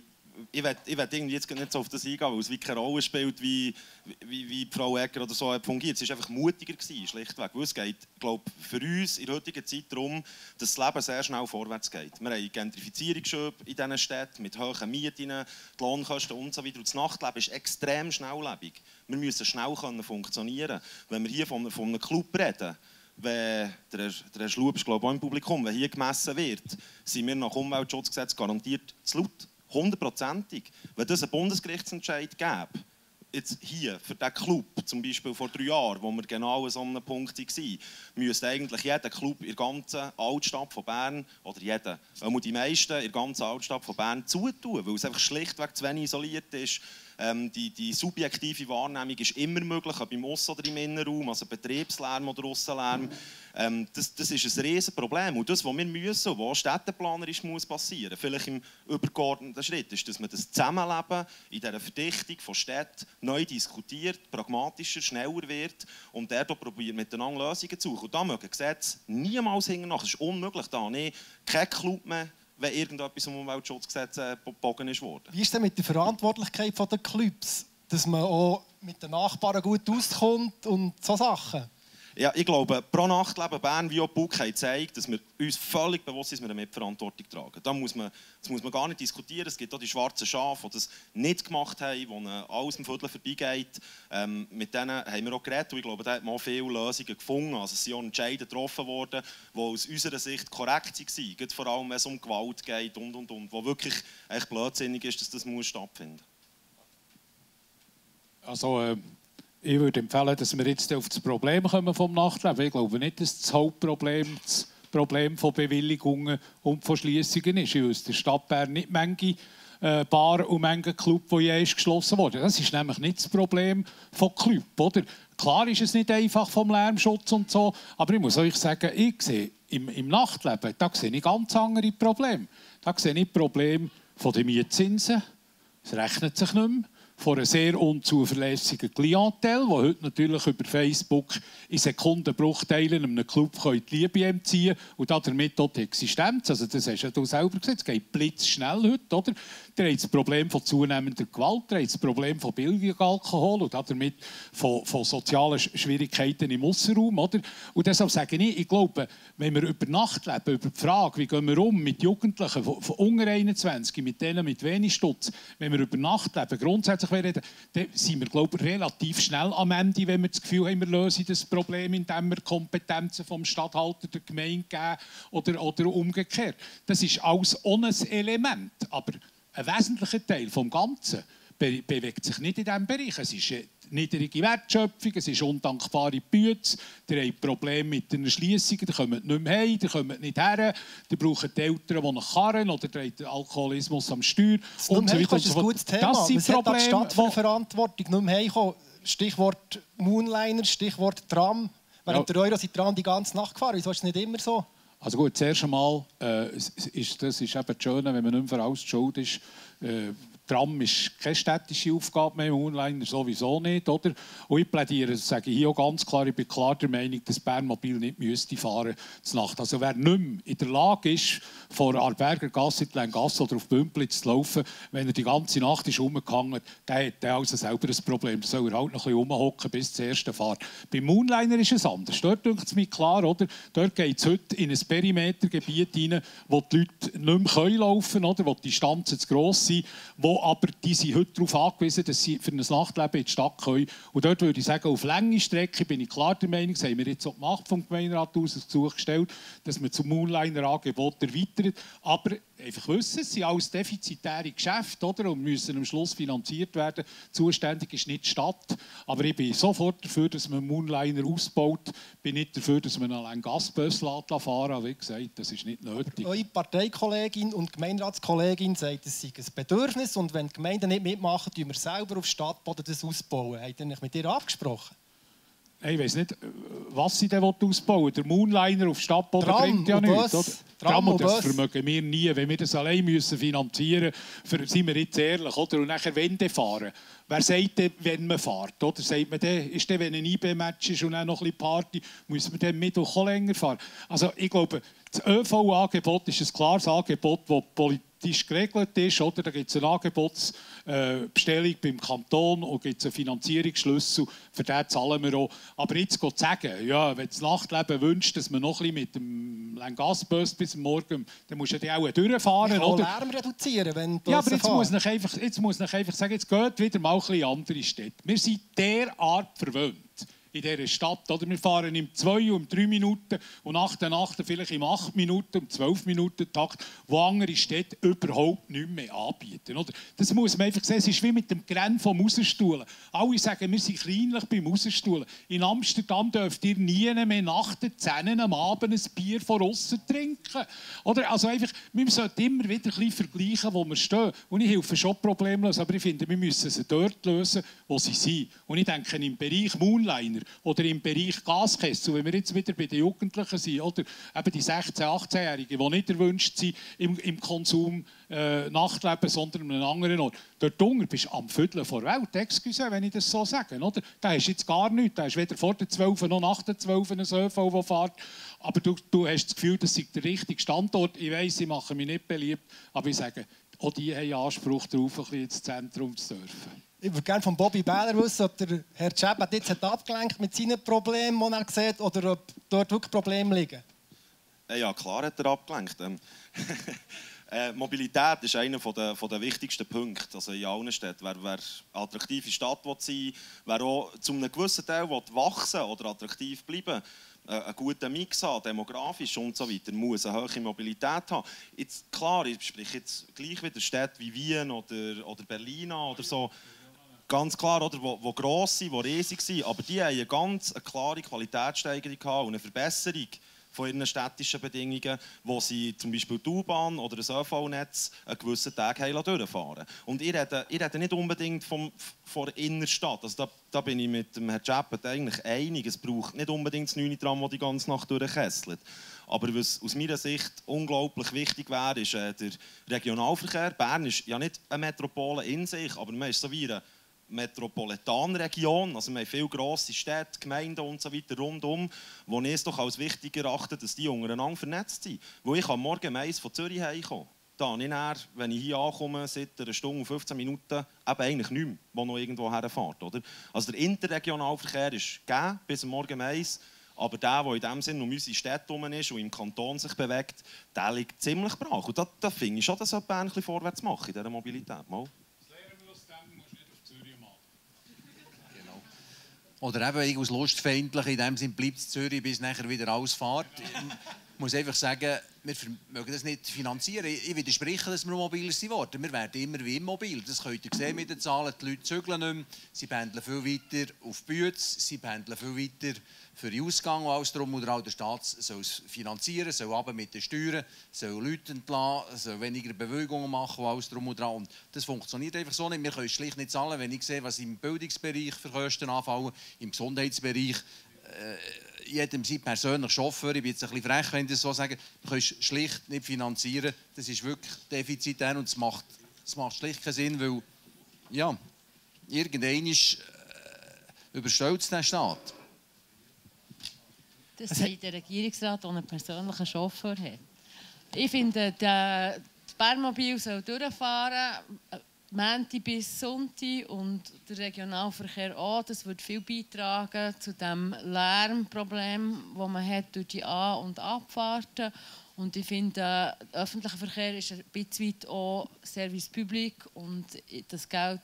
ich will irgendwie jetzt nicht so auf das eingehen, weil es wie keine Rolle spielt, wie Frau Egger oder so hat fungiert. Es war einfach mutiger gewesen, schlichtweg. Weil es geht, glaube ich, für uns in der heutigen Zeit darum, dass das Leben sehr schnell vorwärts geht. Wir haben Gentrifizierung in diesen Städten mit hohen Mieten, die Lohnkosten und so weiter. Und das Nachtleben ist extrem schnelllebig. Wir müssen schnell funktionieren können. Wenn wir hier von einem Club reden, wenn der Schlub ist, glaube ich, auch im Publikum, wenn hier gemessen wird, sind wir nach Umweltschutzgesetz garantiert zu laut. 100%ig. Wenn das einen Bundesgerichtsentscheid gäbe, jetzt hier, für diesen Club, zum Beispiel vor 3 Jahren, wo wir genau an so einem Punkt waren, müsste eigentlich jeder Club in der ganzen Altstadt von Bern, oder jeder, weil die meisten in der ganzen Altstadt von Bern zutun, weil es einfach schlichtweg zu wenig isoliert ist. Die subjektive Wahrnehmung ist immer möglich, ob im Aussen- oder im Innenraum, also Betriebslärm oder Aussenlärm. Das ist ein Riesenproblem. Und das, was wir müssen, und was städteplanerisch muss passieren, vielleicht im übergeordneten Schritt, ist, dass man das Zusammenleben in dieser Verdichtung von Städten neu diskutiert, pragmatischer, schneller wird und dort auch probiert, miteinander Lösungen zu suchen. Und da mögen Gesetze niemals hinterher. Es ist unmöglich, da nicht kein Club mehr, wenn irgendetwas um Umweltschutzgesetz gebogen ist worden. Wie ist denn mit der Verantwortlichkeit der Clubs, dass man auch mit den Nachbarn gut auskommt und so Sachen? Ja, ich glaube, Pro Nachtleben Bern wie auch Bug haben gezeigt, dass wir uns völlig bewusst sind, dass wir eine Mitverantwortung tragen. Das muss man gar nicht diskutieren. Es gibt auch die schwarzen Schafe, die das nicht gemacht haben, die alles im Viertel vorbeigeht. Mit denen haben wir auch geredet. Und ich glaube, da hat man auch viele Lösungen gefunden. Also es sind auch Entscheidungen getroffen worden, die aus unserer Sicht korrekt waren. Gerade vor allem, wenn es um Gewalt geht und. Wo wirklich echt blödsinnig ist, dass das stattfinden muss. Also, ich würde empfehlen, dass wir jetzt auf das Problem kommen vom Nachtleben. Ich glaube nicht, dass das Hauptproblem das Problem von Bewilligungen und von Schliessungen ist. Ich wüsste in der Stadt Bern nicht manche Bar und manche Club, die je geschlossen wurden. Das ist nämlich nicht das Problem von Club, oder? Klar ist es nicht einfach vom Lärmschutz und so, aber ich muss euch sagen, ich sehe im Nachtleben, da sehe ich ganz andere Probleme. Da sehe ich Probleme von den Mietzinsen, es rechnet sich nicht mehr. Von einer sehr unzuverlässigen Klientel, die heute natürlich über Facebook in Sekundenbruchteilen einem Club die Liebe entziehen kann und damit auch die Existenz. Also das hast du selber gesagt, es geht blitzschnell heute, oder? Ihr habt das Problem von zunehmender Gewalt, ihr habt das Problem von billigem Alkohol und damit von sozialen Schwierigkeiten im Aussenraum, oder? Und deshalb sage ich glaube, wenn wir über Nachtleben, über die Frage, wie gehen wir um mit Jugendlichen von unter 21, mit denen mit wenig Stutz, wenn wir über Nachtleben grundsätzlich reden, dann sind wir, glaube ich, relativ schnell am Ende, wenn wir das Gefühl haben, wir lösen das Problem, indem wir Kompetenzen vom Statthalter der Gemeinde geben oder umgekehrt. Das ist alles ohne Element, aber ein wesentlicher Teil des Ganzen bewegt sich nicht in diesem Bereich. Es ist niedrige Wertschöpfung, es ist undankbare Bütze, ihr habt Probleme mit den Schliessungen, ihr kommt nicht mehr heim, ihr kommt nicht her, ihr braucht die Eltern, die noch karren, oder ihr habt Alkoholismus am Steuer. Und so weiter. Das ist ein gutes Thema. Das sind Probleme, man hat die Stadt für Verantwortung, nicht mehr heimkommen. Stichwort Moonliner, Stichwort Tram. Während der Euro sind Tram die ganze Nacht gefahren, wieso ist es nicht immer so? Also gut, zuerst einmal, das ist eben das Schöne, wenn man nicht mehr für alles schuld ist. Tram ist keine städtische Aufgabe mehr, Moonliner sowieso nicht, oder? Und ich plädiere, das sage ich hier auch ganz klar, ich bin klar der Meinung, dass Bernmobil nicht fahren müsste zur Nacht. Also wer nicht mehr in der Lage ist, von der Aarbergergasse in die Länggasse oder auf Bümplitz zu laufen, wenn er die ganze Nacht ist rumgehangen, der hat also selber ein Problem. Da soll er halt noch ein bisschen rumhocken bis zur ersten Fahrt. Beim Moonliner ist es anders. Dort denkt es mir klar, oder? Dort geht es heute in ein Perimetergebiet hinein, wo die Leute nicht mehr laufen können, oder? Wo die Distanzen zu gross sind, wo aber die sind heute darauf angewiesen, dass sie für ein Nachtleben in die Stadt können. Und dort würde ich sagen, auf lange Strecke bin ich klar der Meinung, das haben wir jetzt auch gemacht vom Gemeinderat aus, ein Gesuch gestellt, dass man zum Moonliner-Angebot erweitert. Aber einfach wissen, es sind alles defizitäre Geschäfte, oder? Und müssen am Schluss finanziert werden. Zuständig ist nicht die Stadt. Aber ich bin sofort dafür, dass man Moonliner ausbaut. Ich bin nicht dafür, dass man einen Gasbus fahren lässt. Wie gesagt, das ist nicht nötig. Eure Parteikollegin und Gemeinderatskollegin sagt, es sei ein Bedürfnis. Und wenn die Gemeinden nicht mitmachen, tun wir selber auf Stadtboden das ausbauen. Habt ihr nicht mit ihr abgesprochen? Hey, ich weiß nicht, was sie denn ausbauen will. Der Moonliner auf Stadtboden bringt ja nichts. Und das vermögen wir nie. Wenn wir das allein müssen finanzieren müssen, sind wir jetzt ehrlich. Oder? Und nachher, wenn die fahren. Wer sagt denn, wenn man fährt? Oder sagt man, ist der, wenn ein IB-Match ist und dann noch ein bisschen Party, muss man dann mit auch länger fahren? Also, ich glaube, das ÖV-Angebot ist ein klares Angebot, das die Politik geregelt ist, oder? Da gibt es eine Angebotsbestellung beim Kanton und gibt es einen Finanzierungsschlüssel, für den zahlen wir auch. Aber jetzt zu sagen, ja, wenn das Nachtleben wünscht, dass man noch ein bisschen mit dem Länggassbus bis morgen, dann musst du ja auch durchfahren. Ich kann oder? Lärm reduzieren, wenn du ja, aber jetzt muss ich einfach sagen, jetzt geht wieder mal ein bisschen in andere Städte. Wir sind derart verwöhnt in dieser Stadt. Oder? Wir fahren im 2 und 3 Minuten und nach der Nacht vielleicht im 8 Minuten, um 12 Minuten Takt, wo andere Städte überhaupt nicht mehr anbieten. Oder? Das muss man einfach sehen. Es ist wie mit dem Grenz vom Rausstuhlen. Alle sagen, wir sind kleinlich beim Rausstuhlen. In Amsterdam dürft ihr nie mehr nach den 10 am Abend ein Bier von außen trinken. Oder? Also einfach, wir sollten immer wieder ein bisschen vergleichen, wo wir stehen. Und ich helfe schon problemlos, aber ich finde, wir müssen sie dort lösen, wo sie sind. Und ich denke, im Bereich Moonliner oder im Bereich Gaskessel, wenn wir jetzt wieder bei den Jugendlichen sind, oder eben die 16-, 18-Jährigen, die nicht erwünscht sind im Konsum Nachtleben, sondern an einem anderen Ort. Dort unten bist du am Viertel vor Welt, excuse, wenn ich das so sage. Oder? Da hast du jetzt gar nichts, da hast du weder vor der 12 noch nach der 12 ein ÖV, der fährt. Aber du hast das Gefühl, das sei der richtige Standort. Ich weiss, ich mache mich nicht beliebt, aber ich sage, auch die haben Anspruch darauf, ein bisschen ins Zentrum zu dürfen. Ich würde gerne von Bobby Bähler wissen, ob der Herr Tschäppät jetzt hat abgelenkt mit seinen Problemen, die er sieht, oder ob dort wirklich Probleme liegen. Ja, klar hat er abgelenkt. Mobilität ist einer der wichtigsten Punkte also in allen Städten. Wer eine attraktive Stadt sein will, wer auch zu einem gewissen Teil wachsen oder attraktiv bleiben will, einen guten Mix haben, demografisch und so weiter, muss eine hohe Mobilität haben. Jetzt, klar, ich spreche jetzt gleich wieder Städte wie Wien oder Berlin oder so. Ganz klar, oder, die gross sind, die riesig sind, aber die haben eine ganz klare Qualitätssteigerung und eine Verbesserung von ihren städtischen Bedingungen, wo sie zum Beispiel die U-Bahn oder das ÖV-Netz einen gewissen Tag durchfahren. Und ich rede nicht unbedingt von der Innenstadt. Also da bin ich mit dem Herrn Tschäppät eigentlich einig. Es braucht nicht unbedingt das 9er-Tram, das die ganze Nacht durchkesselt. Aber was aus meiner Sicht unglaublich wichtig wäre, ist der Regionalverkehr. Bern ist ja nicht eine Metropole in sich, aber man ist so wie eine Metropolitanregion, also wir haben viele grosse Städte, Gemeinden usw. rundum, wo ich es doch als wichtig erachte, dass die untereinander vernetzt sind. Wo ich am Morgen meist von Zürich heimkomme. Da habe ich dann, wenn ich hier ankomme, seit einer Stunde und 15 Minuten eben eigentlich nichts, wo noch irgendwo herfährt, oder? Also der Interregionalverkehr ist gegeben, bis am Morgen meist, aber der in dem Sinne um unsere Städte herum ist und im Kanton sich bewegt, der liegt ziemlich brach. Und da finde ich schon, dass wir ein bisschen vorwärts machen in dieser Mobilität. Mal. Oder eben aus Lustfeindlich, in dem Sinne bleibt Zürich, bis nachher wieder alles fährt. Ich muss einfach sagen, wir mögen das nicht finanzieren. Ich widerspreche, dass wir mobil sind worden. Wir werden immer wie mobil. Das könnt ihr sehen mit den Zahlen. Die Leute zügeln nicht mehr. Sie pendeln viel weiter auf Bütz, sie pendeln viel weiter für den Ausgang und alles drum. Oder auch der Staat soll es finanzieren, soll runter mit den Steuern, soll Leute entlassen, soll weniger Bewegungen machen und alles drum und dran. Und das funktioniert einfach so nicht. Wir können schlicht nicht zahlen, wenn ich sehe, was im Bildungsbereich für Kosten anfallen, im Gesundheitsbereich. Jedem sei persönlich Chauffeur, ich bin jetzt ein bisschen frech, wenn ich das so sage, du kannst schlicht nicht finanzieren. Das ist wirklich defizitär und es macht schlicht keinen Sinn, weil ja, irgendwann überstellt es den Staat. Das sei der Regierungsrat, der einen persönlichen Chauffeur hat. Ich finde, das Bernmobil soll durchfahren, Montag bis Sonntag, und der Regionalverkehr auch. Das wird viel beitragen zu dem Lärmproblem, das man hat durch die An- und Abfahrten. Und ich finde, der öffentliche Verkehr ist ein bisschen weit auch Service Public, und das Geld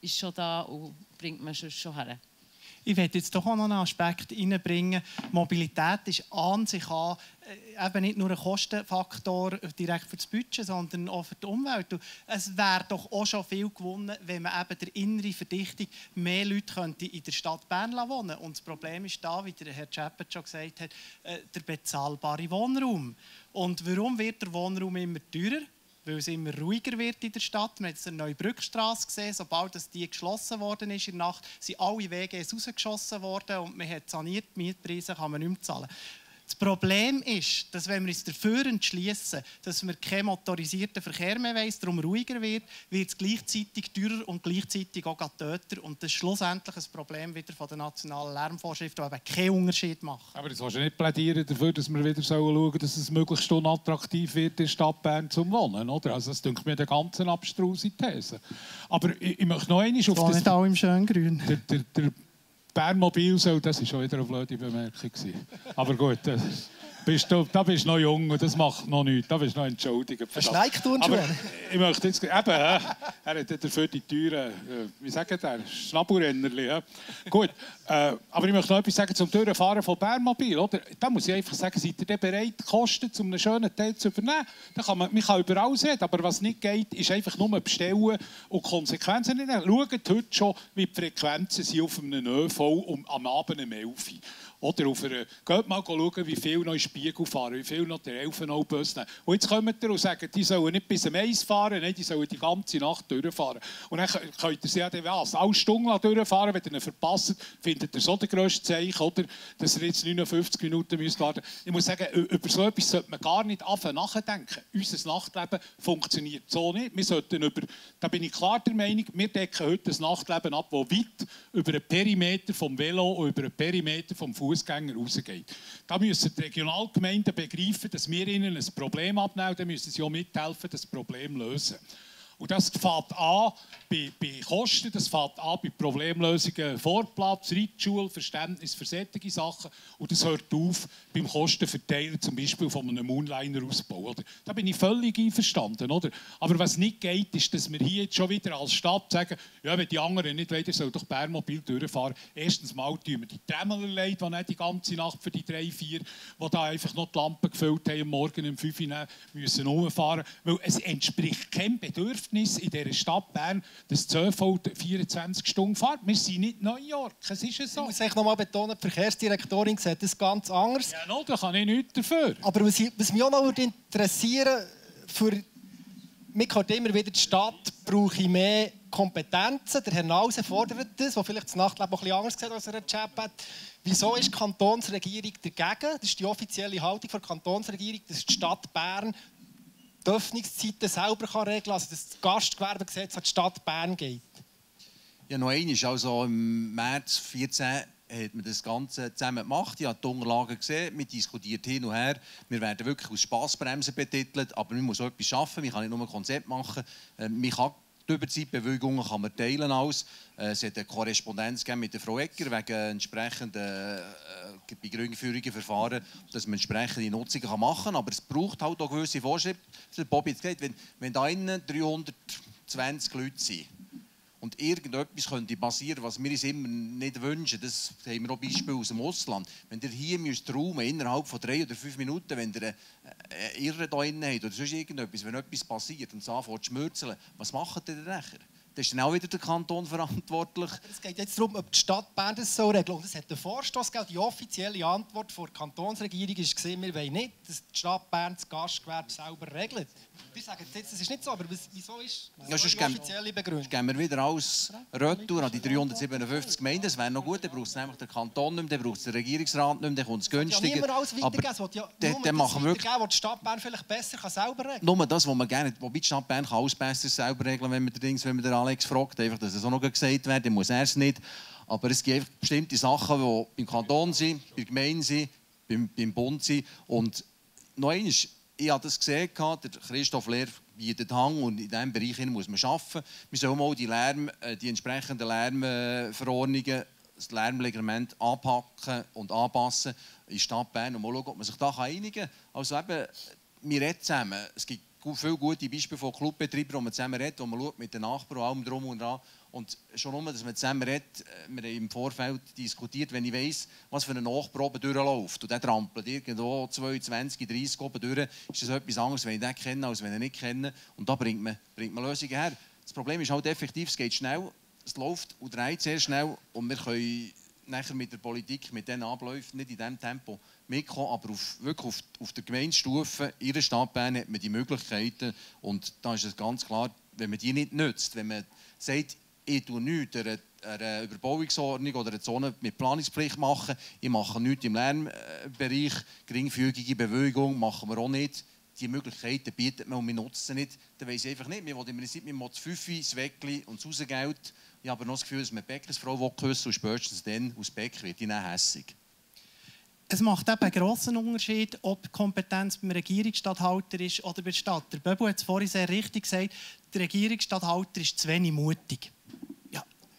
ist schon da und bringt man schon her. Ich werde jetzt doch auch noch einen Aspekt hineinbringen. Mobilität ist an sich an eben nicht nur ein Kostenfaktor direkt für das Budget, sondern auch für die Umwelt. Und es wäre doch auch schon viel gewonnen, wenn man eben der inneren Verdichtung mehr Leute könnte in der Stadt Bern wohnen könnte. Und das Problem ist da, wie der Herr Tschäppät schon gesagt hat, der bezahlbare Wohnraum. Und warum wird der Wohnraum immer teurer? Weil es immer ruhiger wird in der Stadt. Man hat jetzt eine neue Brückstrasse gesehen. Sobald die geschlossen worden ist in der Nacht, sind alle WGs rausgeschossen worden und man hat saniert, die Mietpreise kann man nicht mehr zahlen. Das Problem ist, dass wenn wir uns dafür entschließen, dass wir keinen motorisierten Verkehr mehr wollen, darum ruhiger wird, wird es gleichzeitig teurer und gleichzeitig auch töter. Und das ist schlussendlich ein Problem wieder von der nationalen Lärmvorschriften, die eben keinen Unterschied machen. Aber das kannst du nicht plädieren dafür, dass wir wieder schauen sollen, dass es möglichst unattraktiv wird, in der Stadt Bern zum Wohnen, oder? Also das dünkt mir eine ganz abstruse These. Aber ich möchte noch einmal auf das... nicht auch im Schöngrün. Der Bernmobil soll, das war schon wieder eine blöde Bemerkung. Aber gut, da bist du noch jung und das macht noch nichts. Da bist du noch entschuldigt. Aber ich möchte jetzt... Eben, er hat dafür die teuren, wie sagt er, Schnaburennerli. Gut, aber ich möchte noch etwas sagen zum Durchfahren von Bernmobil. Oder? Da muss ich einfach sagen, seid ihr bereit, die Kosten zu einem schönen Teil zu übernehmen? Da kann man kann überall sehen, aber was nicht geht, ist einfach nur bestellen und Konsequenzen nicht nehmen. Schaut heute schon, wie die Frequenzen sind auf einem ÖV am Abend um 11 Uhr. Oder auf einer, geht mal schauen, wie viele noch in Spiegel fahren, wie viele noch der Elfenau-Bus nehmen. Und jetzt kommen wir und sagen, die sollen nicht bis zum 1 fahren, nein, die sollen die ganze Nacht durchfahren. Und dann könnt ihr sie ja alle Stunden durchfahren, wenn ihr ihn verpasst, findet ihr so das grösste Zeichen, oder, dass ihr jetzt 59 Minuten müsst warten. Ich muss sagen, über so etwas sollte man gar nicht anfangen nachdenken. Unser Nachtleben funktioniert so nicht. Wir sollten da bin ich klar der Meinung, wir decken heute das Nachtleben ab, das weit über den Perimeter vom Velo und über den Perimeter vom Fußgänger rausgeht. Da müssen die Regionalgemeinden begreifen, dass wir ihnen ein Problem abnehmen, dann müssen sie auch mithelfen, das Problem zu lösen. Und das fängt an bei Kosten, das fängt an bei Problemlösungen, Vorplatz, Reitschule, Verständnis für solche Sachen. Und das hört auf beim Kostenverteiler, zum Beispiel von einem Moonliner-Ausbau. Da bin ich völlig einverstanden. Oder? Aber was nicht geht, ist, dass wir hier jetzt schon wieder als Stadt sagen, ja, wenn die anderen nicht wollen, sollen doch Bernmobil durchfahren. Erstens mal tun wir die Tremmerleute, die nicht die ganze Nacht für die 3, 4, die da einfach noch die Lampen gefüllt haben, morgen um 5 Uhr müssen rumfahren. Weil es entspricht keinem Bedürfnis in dieser Stadt Bern, dass die ÖV 24 Stunden fährt. Wir sind nicht in New York, es ist so. Ich muss noch mal betonen, die Verkehrsdirektorin sieht das ganz anders. Ja, no, da kann ich nichts dafür. Aber was mich auch noch interessieren würde, mich hört immer wieder, die Stadt brauche mehr Kompetenzen. Der Herr Nause fordert das, der vielleicht das Nachtleben etwas anders sieht als er Tschäppät. Wieso ist die Kantonsregierung dagegen? Das ist die offizielle Haltung der Kantonsregierung, dass die Stadt Bern die Öffnungszeiten selber regeln kann, also das Gastgewerbegesetz an die Stadt Bern geht? Ja, noch eines. Also im März 2014 hat man das Ganze zusammen gemacht. Ich habe die Unterlagen gesehen, wir diskutiert hin und her. Wir werden wirklich als Spassbremse betitelt, aber man muss auch etwas schaffen. Man kann nicht nur ein Konzept machen. Man kann die Überzeitbewilligungen kann man teilen. Es hat eine Korrespondenz mit der Frau Egger wegen entsprechenden begründungsführigen Verfahren, dass man entsprechende Nutzungen machen kann. Aber es braucht halt auch gewisse Vorschriften. Bobby hat gesagt, wenn da 320 Leute sind und irgendetwas könnte passieren, was wir uns immer nicht wünschen, das haben wir auch Beispiele aus dem Ausland. Wenn ihr hier müsst räumen, innerhalb von 3 oder 5 Minuten, wenn ihr einen Irren da innen habt oder sonst irgendetwas, wenn etwas passiert und es anfängt zu schmürzeln, was macht ihr denn nachher? Das ist dann auch wieder der Kanton verantwortlich. Es geht jetzt darum, ob die Stadt Bern das so regelt. Und es hat einen Vorstoss gegeben. Die offizielle Antwort der Kantonsregierung war, wir wollen nicht, dass die Stadt Bern das Gastgewerbe selber regelt. Wir sagen jetzt, das ist nicht so, aber wieso ist das die offizielle Begründung? Jetzt geben wir wieder alles retour an die 357 Gemeinden. Das wäre noch gut, dann braucht es nämlich der Kanton nicht mehr, dann braucht es den Regierungsrat nicht mehr, dann kommt es günstiger. Ja, alles weitergeben, aber ja, dann machen wir weitergeben, was die Stadt Bern vielleicht besser kann selber regeln. Nur das, was man gerne, wobei die Stadt Bern kann alles besser selber regeln, wenn man den Alex fragt, einfach, dass es auch noch gesagt wird, dann muss er es nicht. Aber es gibt bestimmte Sachen, die beim Kanton sind, bei der Gemeinde sind, beim Bund sind. Und noch eines, Ich habe das gesehen, der Christoph Lehr bietet Hang und in diesem Bereich muss man arbeiten. Wir sollen mal die entsprechenden Lärmverordnungen, das Lärmreglement anpacken und anpassen in der Stadt Bern und mal schauen, ob man sich da einigen kann. Also eben, wir reden zusammen. Es gibt viele gute Beispiele von Clubbetreibern, wo man zusammen redet, wo man schaut mit den Nachbarn und allem drum und dran. Und schon nur, dass man zusammen redet, wir haben im Vorfeld diskutiert, wenn ich weiss, was für eine Nachprobe durchläuft. Und der trampelt irgendwo 22, 30 oben durch, ist das etwas anderes, wenn ich den kenne, als wenn ich ihn nicht kenne. Und da bringt man Lösungen her. Das Problem ist halt effektiv, es geht schnell, es läuft und dreht sehr schnell. Und wir können nachher mit der Politik, mit diesen Abläufen nicht in diesem Tempo mitkommen, aber wirklich auf der Gemeindestufe in der Stadt Bern hat man die Möglichkeiten. Und da ist es ganz klar, wenn man die nicht nutzt, wenn man sagt, ich tue nichts eine Überbauungsordnung oder eine Zone mit Planungspflicht machen. Ich mache nichts im Lärmbereich. Geringfügige Bewegung machen wir auch nicht. Die Möglichkeiten bietet man und wir nutzen sie nicht. Dann weiss ich einfach nicht. Wir wollen im Prinzip mit das Fünfe, das Weckli und das Hausengeld. Ich habe noch das Gefühl, dass man die Bäckersfrau küssen will und spätestens dann aus dem Bäck wird ich dann hässig. Es macht eben einen grossen Unterschied, ob die Kompetenz beim Regierungsstatthalter ist oder bei der Stadt. Der Böbel hat es vorhin sehr richtig gesagt, der Regierungsstatthalter ist zu wenig mutig.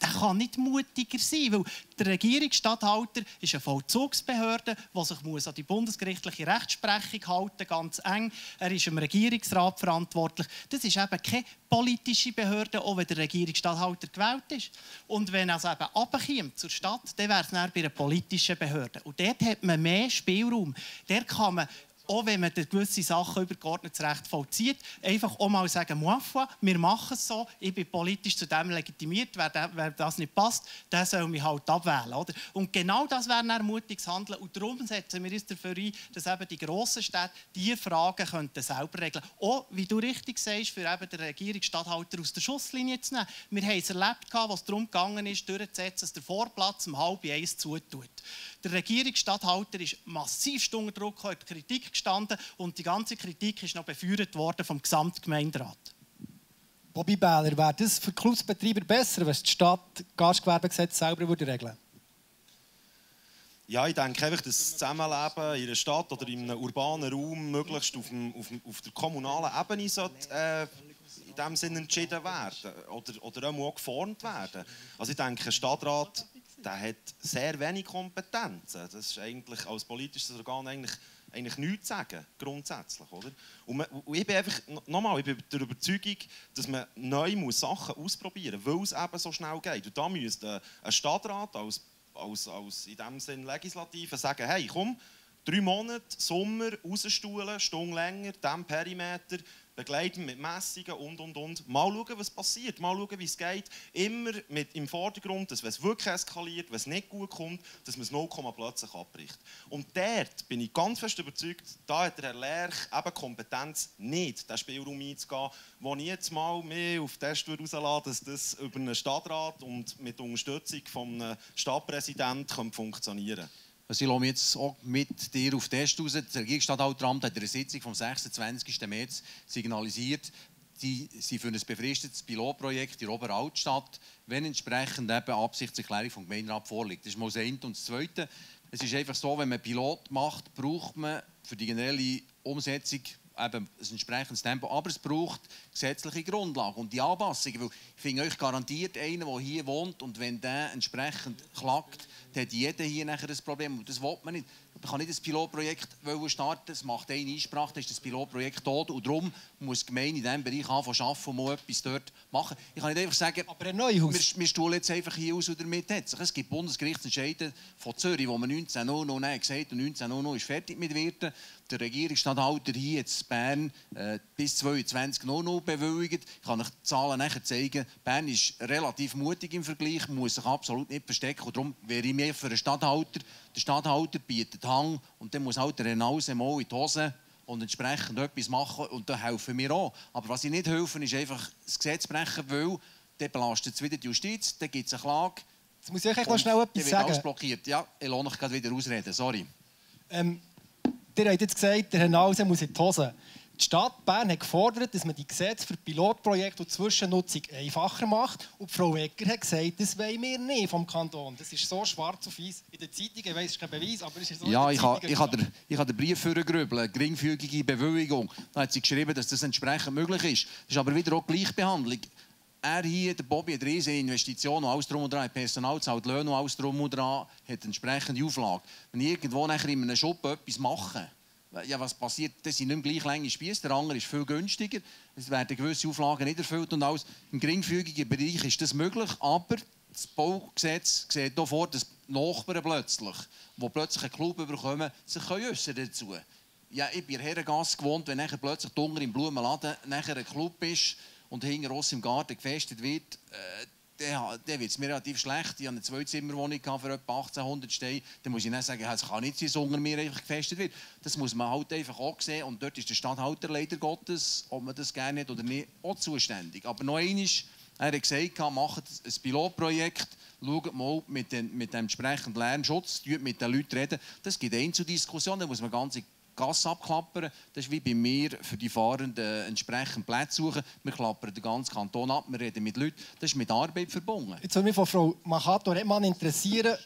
Der kann nicht mutiger sein, weil der Regierungsstatthalter ist eine Vollzugsbehörde, die sich an die bundesgerichtliche Rechtsprechung halten muss, ganz eng. Er ist im Regierungsrat verantwortlich. Das ist eben keine politische Behörde, auch wenn der Regierungsstatthalter gewählt ist. Und wenn er also eben runterkommt zur Stadt, dann wäre es dann bei einer politischen Behörde. Und dort hat man mehr Spielraum. Dort kann man, auch wenn man gewisse Sachen übergeordnetes Recht vollzieht, einfach auch mal sagen, wir machen es so, ich bin politisch zu dem legitimiert, wer das nicht passt, der soll mich halt abwählen. Oder? Und genau das wäre ein mutiges Handeln. Und darum setzen wir uns dafür ein, dass eben die grossen Städte diese Fragen könnten selber regeln könnten. Auch, wie du richtig sagst, für eben den Regierungsstatthalter aus der Schusslinie zu nehmen. Wir haben es erlebt, was darum gegangen ist, durchzusetzen, dass der Vorplatz um 12:30 zutut. Der Regierungsstatthalter ist massivst unter Druck, hat Kritik gestanden und die ganze Kritik ist noch befeuert worden vom Gesamtgemeinderat. Bobby Bähler, wäre das für Clubsbetreiber besser, wenn die Stadt Gastgewerbegesetz selber regeln würde? Ja, ich denke einfach, dass das Zusammenleben in einer Stadt oder in einem urbanen Raum möglichst auf der kommunalen Ebene sollte, in diesem Sinne entschieden werden oder auch geformt werden. Also ich denke, ein Stadtrat, der hat sehr wenig Kompetenzen. Das ist eigentlich als politisches Organ eigentlich nichts zu sagen, grundsätzlich. Oder? Und ich bin einfach, nochmal, ich bin der Überzeugung, dass man neu Sachen ausprobieren muss, weil es eben so schnell geht. Und da müsste ein Stadtrat als in dem Sinne Legislative sagen, hey, komm, 3 Monate, Sommer, rausstuhlen, Stunde länger, diesem Perimeter, begleiten mit Messungen und. Mal schauen, was passiert, mal schauen, wie es geht. Immer im Vordergrund, dass wenn es wirklich eskaliert, wenn es nicht gut kommt, dass man es 0, plötzlich abbricht. Und dort bin ich ganz fest überzeugt, da hat der Herr Lerch eben Kompetenz nicht, den Spielraum einzugehen, wo ich jetzt mal mehr auf den Test rauslasse, dass das über einen Stadtrat und mit Unterstützung vom Stadtpräsidenten funktionieren kann. Also ich lasse mich jetzt auch mit dir auf den Test raus. Der Regierungsstatthalteramt hat in der Sitzung vom 26. März signalisiert, sie für ein befristetes Pilotprojekt in der Oberaltstadt, wenn entsprechend eben Absichtserklärung vom Gemeinderat vorliegt. Das ist mal das eine. Und das Zweite, es ist einfach so, wenn man Pilot macht, braucht man für die generelle Umsetzung eben ein entsprechendes Tempo, aber es braucht gesetzliche Grundlagen und die Anpassungen, weil ich finde euch garantiert einen, der hier wohnt und wenn der entsprechend klagt, dann hat jeder hier nachher ein Problem und das will man nicht. Man kann nicht ein Pilotprojekt starten, es macht eine Einsprache, dann ist das Pilotprojekt tot und darum muss die Gemeinde in diesem Bereich anfangen arbeiten und mal etwas dort machen. Ich kann nicht einfach sagen, aber ein Neuhaus, wir stuhlen jetzt einfach hier aus oder mit jetzt. Es gibt Bundesgerichtsentscheide von Zürich, wo man 1909 gesagt hat, 1909 ist fertig mit Wirten. Der Regierungsstatthalter hier jetzt Bern bis 22.00 bewilligt. Ich kann euch die Zahlen nachher zeigen. Bern ist relativ mutig im Vergleich, muss sich absolut nicht verstecken. Und darum wäre ich mehr für einen Statthalter. Der Statthalter bietet Hang und dann muss halt der Renause mal in die Hose und entsprechend etwas machen. Und da helfen wir auch. Aber was ich nicht helfen, ist einfach das Gesetz brechen, weil dann belastet es wieder die Justiz, dann gibt es eine Klage. Jetzt muss ich euch noch schnell etwas sagen. Alles blockiert. Ja, ich lasse euch gerade wieder ausreden, sorry. Ihr habt jetzt gesagt, der Herr Nause muss in die Hose. Die Stadt Bern hat gefordert, dass man die Gesetze für Pilotprojekte und Zwischennutzung einfacher macht. Und Frau Egger hat gesagt, das wollen wir nicht vom Kanton. Das ist so schwarz auf weiß. In der Zeitung, ich weiss, ist kein Beweis, aber es ist so. Ja, ich habe den Brief vorgegrübelt, geringfügige Bewilligung. Da hat sie geschrieben, dass das entsprechend möglich ist. Das ist aber wieder auch Gleichbehandlung. Er hier, der Bobby, hat riesige Investitionen, alles drum und dran, Personal zahlt, Löhne, alles drum und dran, hat entsprechende Auflage. Wenn ich irgendwo nachher in einem Shop etwas mache, ja, was passiert? Das sind nicht mehr gleich lange Spiesse, der andere ist viel günstiger, es werden gewisse Auflagen nicht erfüllt und alles. Im geringfügigen Bereich ist das möglich, aber das Baugesetz sieht hier vor, dass Nachbarn plötzlich, die plötzlich einen Club bekommen, sich äußern dazu. Ja, ich bin in der Herrengasse gewohnt, wenn nachher plötzlich Dunger im Blumenladen nachher ein Club ist, und hinter uns im Garten gefestet wird, der wird es mir relativ schlecht. Ich hatte eine Zweizimmerwohnung für etwa 1800 Steine. Dann muss ich nicht sagen, es kann nicht sein, dass unter mir einfach gefestet wird. Das muss man halt einfach auch sehen. Und dort ist der Stadthalter leider Gottes, ob man das gerne hat oder nicht, auch zuständig. Aber noch einmal, er hat gesagt, macht ein Pilotprojekt, schaut mal mit dem entsprechenden Lärmschutz, mit den Leuten reden. Das gibt Einzeldiskussionen, da muss man ganz Gasse abklappern, das ist wie bei mir für die Fahrenden entsprechend Plätze suchen. Wir klappern den ganzen Kanton ab, wir reden mit Leuten, das ist mit Arbeit verbunden. Jetzt würde mich von Frau Machado-Rettmann interessieren,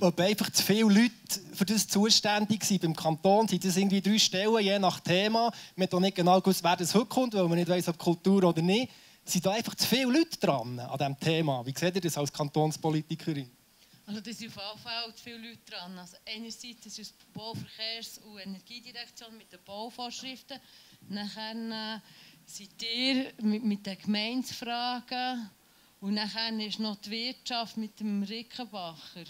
ob einfach zu viele Leute für das zuständig sind beim Kanton. Sind das irgendwie 3 Stellen, je nach Thema? Man hat auch nicht genau gewusst, wer das heute kommt, weil man nicht weiss, ob Kultur oder nicht. Sind da einfach zu viele Leute dran an diesem Thema? Wie seht ihr das als Kantonspolitikerin? Also da sind auf jeden Fall viele Leute dran. Also einerseits ist es die Bauverkehrs- und Energiedirektion mit den Bauvorschriften. Nachher seid ihr mit den Gemeindefragen. Und nachher ist noch die Wirtschaft mit dem Rickenbacher.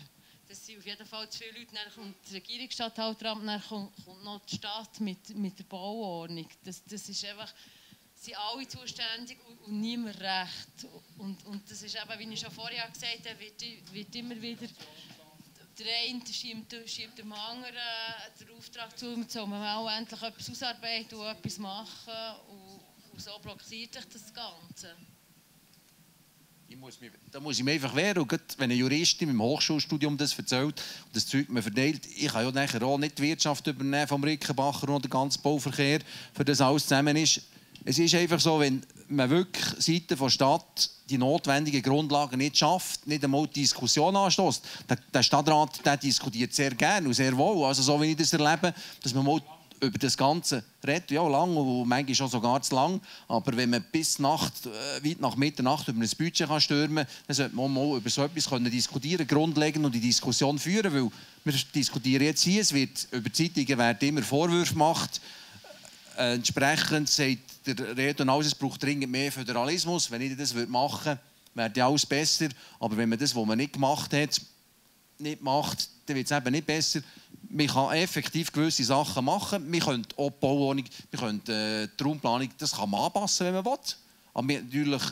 Das sind auf jeden Fall zu viele Leute. Dann kommt das Regierungsstatthalteramt, dann kommt noch die Stadt mit der Bauordnung. Das ist einfach... sind alle zuständig und niemand recht. Und das ist eben, wie ich schon vorher gesagt habe, wird immer wieder der eine schiebt dem anderen den Auftrag zu, man soll auch endlich etwas ausarbeiten und etwas machen. Und so blockiert sich das Ganze. Da muss ich mich einfach wehren. Und wenn eine Juristin im Hochschulstudium das erzählt und das Zeug mir verteilt, ich kann ja nachher auch nicht die Wirtschaft übernehmen vom Rickenbacher und den ganzen Bauverkehr, für das alles zusammen ist. Es ist einfach so, wenn man wirklich Seiten der Stadt die notwendigen Grundlagen nicht schafft, nicht einmal die Diskussion anstößt. Der Stadtrat, der diskutiert sehr gerne und sehr wohl. Also so wie ich das erlebe, dass man mal über das Ganze redet, ja lang und manchmal schon sogar zu lang. Aber wenn man bis Nacht, weit nach Mitternacht über ein Budget kann stürmen, dann sollte man mal über so etwas diskutieren, grundlegend und die Diskussion führen, weil wir diskutieren jetzt hier, es wird über Zeitungen werden immer Vorwürfe gemacht. Entsprechend sagt der Redner alles, es braucht dringend mehr Föderalismus. Wenn ich das machen würde, wäre ja alles besser. Aber wenn man das, was man nicht gemacht hat, nicht macht, dann wird es eben nicht besser. Man kann effektiv gewisse Sachen machen. Man könnte auch die Bauordnung, man könnte die Raumplanung, das kann man anpassen, wenn man will. Aber natürlich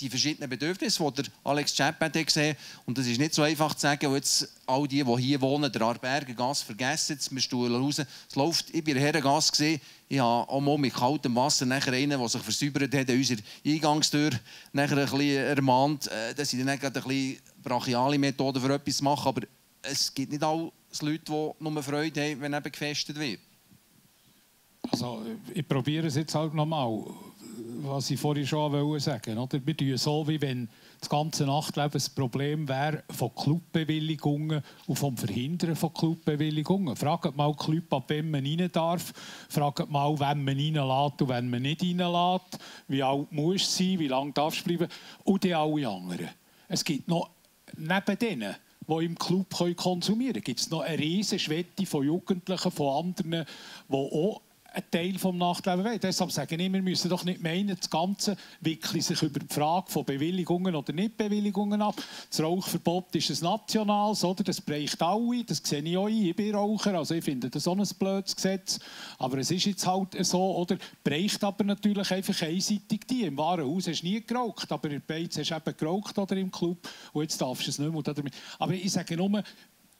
die verschiedenen Bedürfnisse, die der Alex Tschäppät gesehen hat. Und das ist nicht so einfach zu sagen, jetzt all die, die hier wohnen, der Aarbergergasse, vergessen es, wir stuhlen raus. Es läuft, ich bin in der Herrengasse gesehen, ich habe auch mal mit kaltem Wasser nachher einen, der sich versäubert hat, an unserer Eingangstür nachher ein bisschen ermahnt. Das sind dann nicht gerade ein bisschen brachiale Methoden für etwas zu machen, aber es gibt nicht alle Leute, die nur Freude haben, wenn eben gefestet wird. Also, ich probiere es jetzt halt nochmal. Was ich vorhin schon sagen wollte. Wir tun so, wie wenn das ganze Nachtleben ein Problem wäre von Clubbewilligungen und vom Verhindern von Clubbewilligungen. Fragt mal die Leute, ab wem man rein darf. Fragt mal, wenn man reinlässt und wenn man nicht reinlässt. Wie alt muss es sein, wie lange darfst du bleiben. Und die alle anderen. Es gibt noch neben denen, die im Club konsumieren können, gibt es noch eine riesige Schwette von Jugendlichen, von anderen, die auch ein Teil des Nachtlebens will. Deshalb sage ich, wir müssen doch nicht meinen, das Ganze wickelt sich über die Frage von Bewilligungen oder Nichtbewilligungen ab. Das Rauchverbot ist ein nationales, oder? Das bricht alle, das sehe ich auch ein. Ich bin Raucher, also ich finde das auch ein blödes Gesetz. Aber es ist jetzt halt so, oder? Bricht aber natürlich einfach einseitig die. Im Warenhaus hast du nie geraucht, aber in der Beiz hast du eben geraucht oder im Club und jetzt darfst du es nicht mehr. Aber ich sage nur,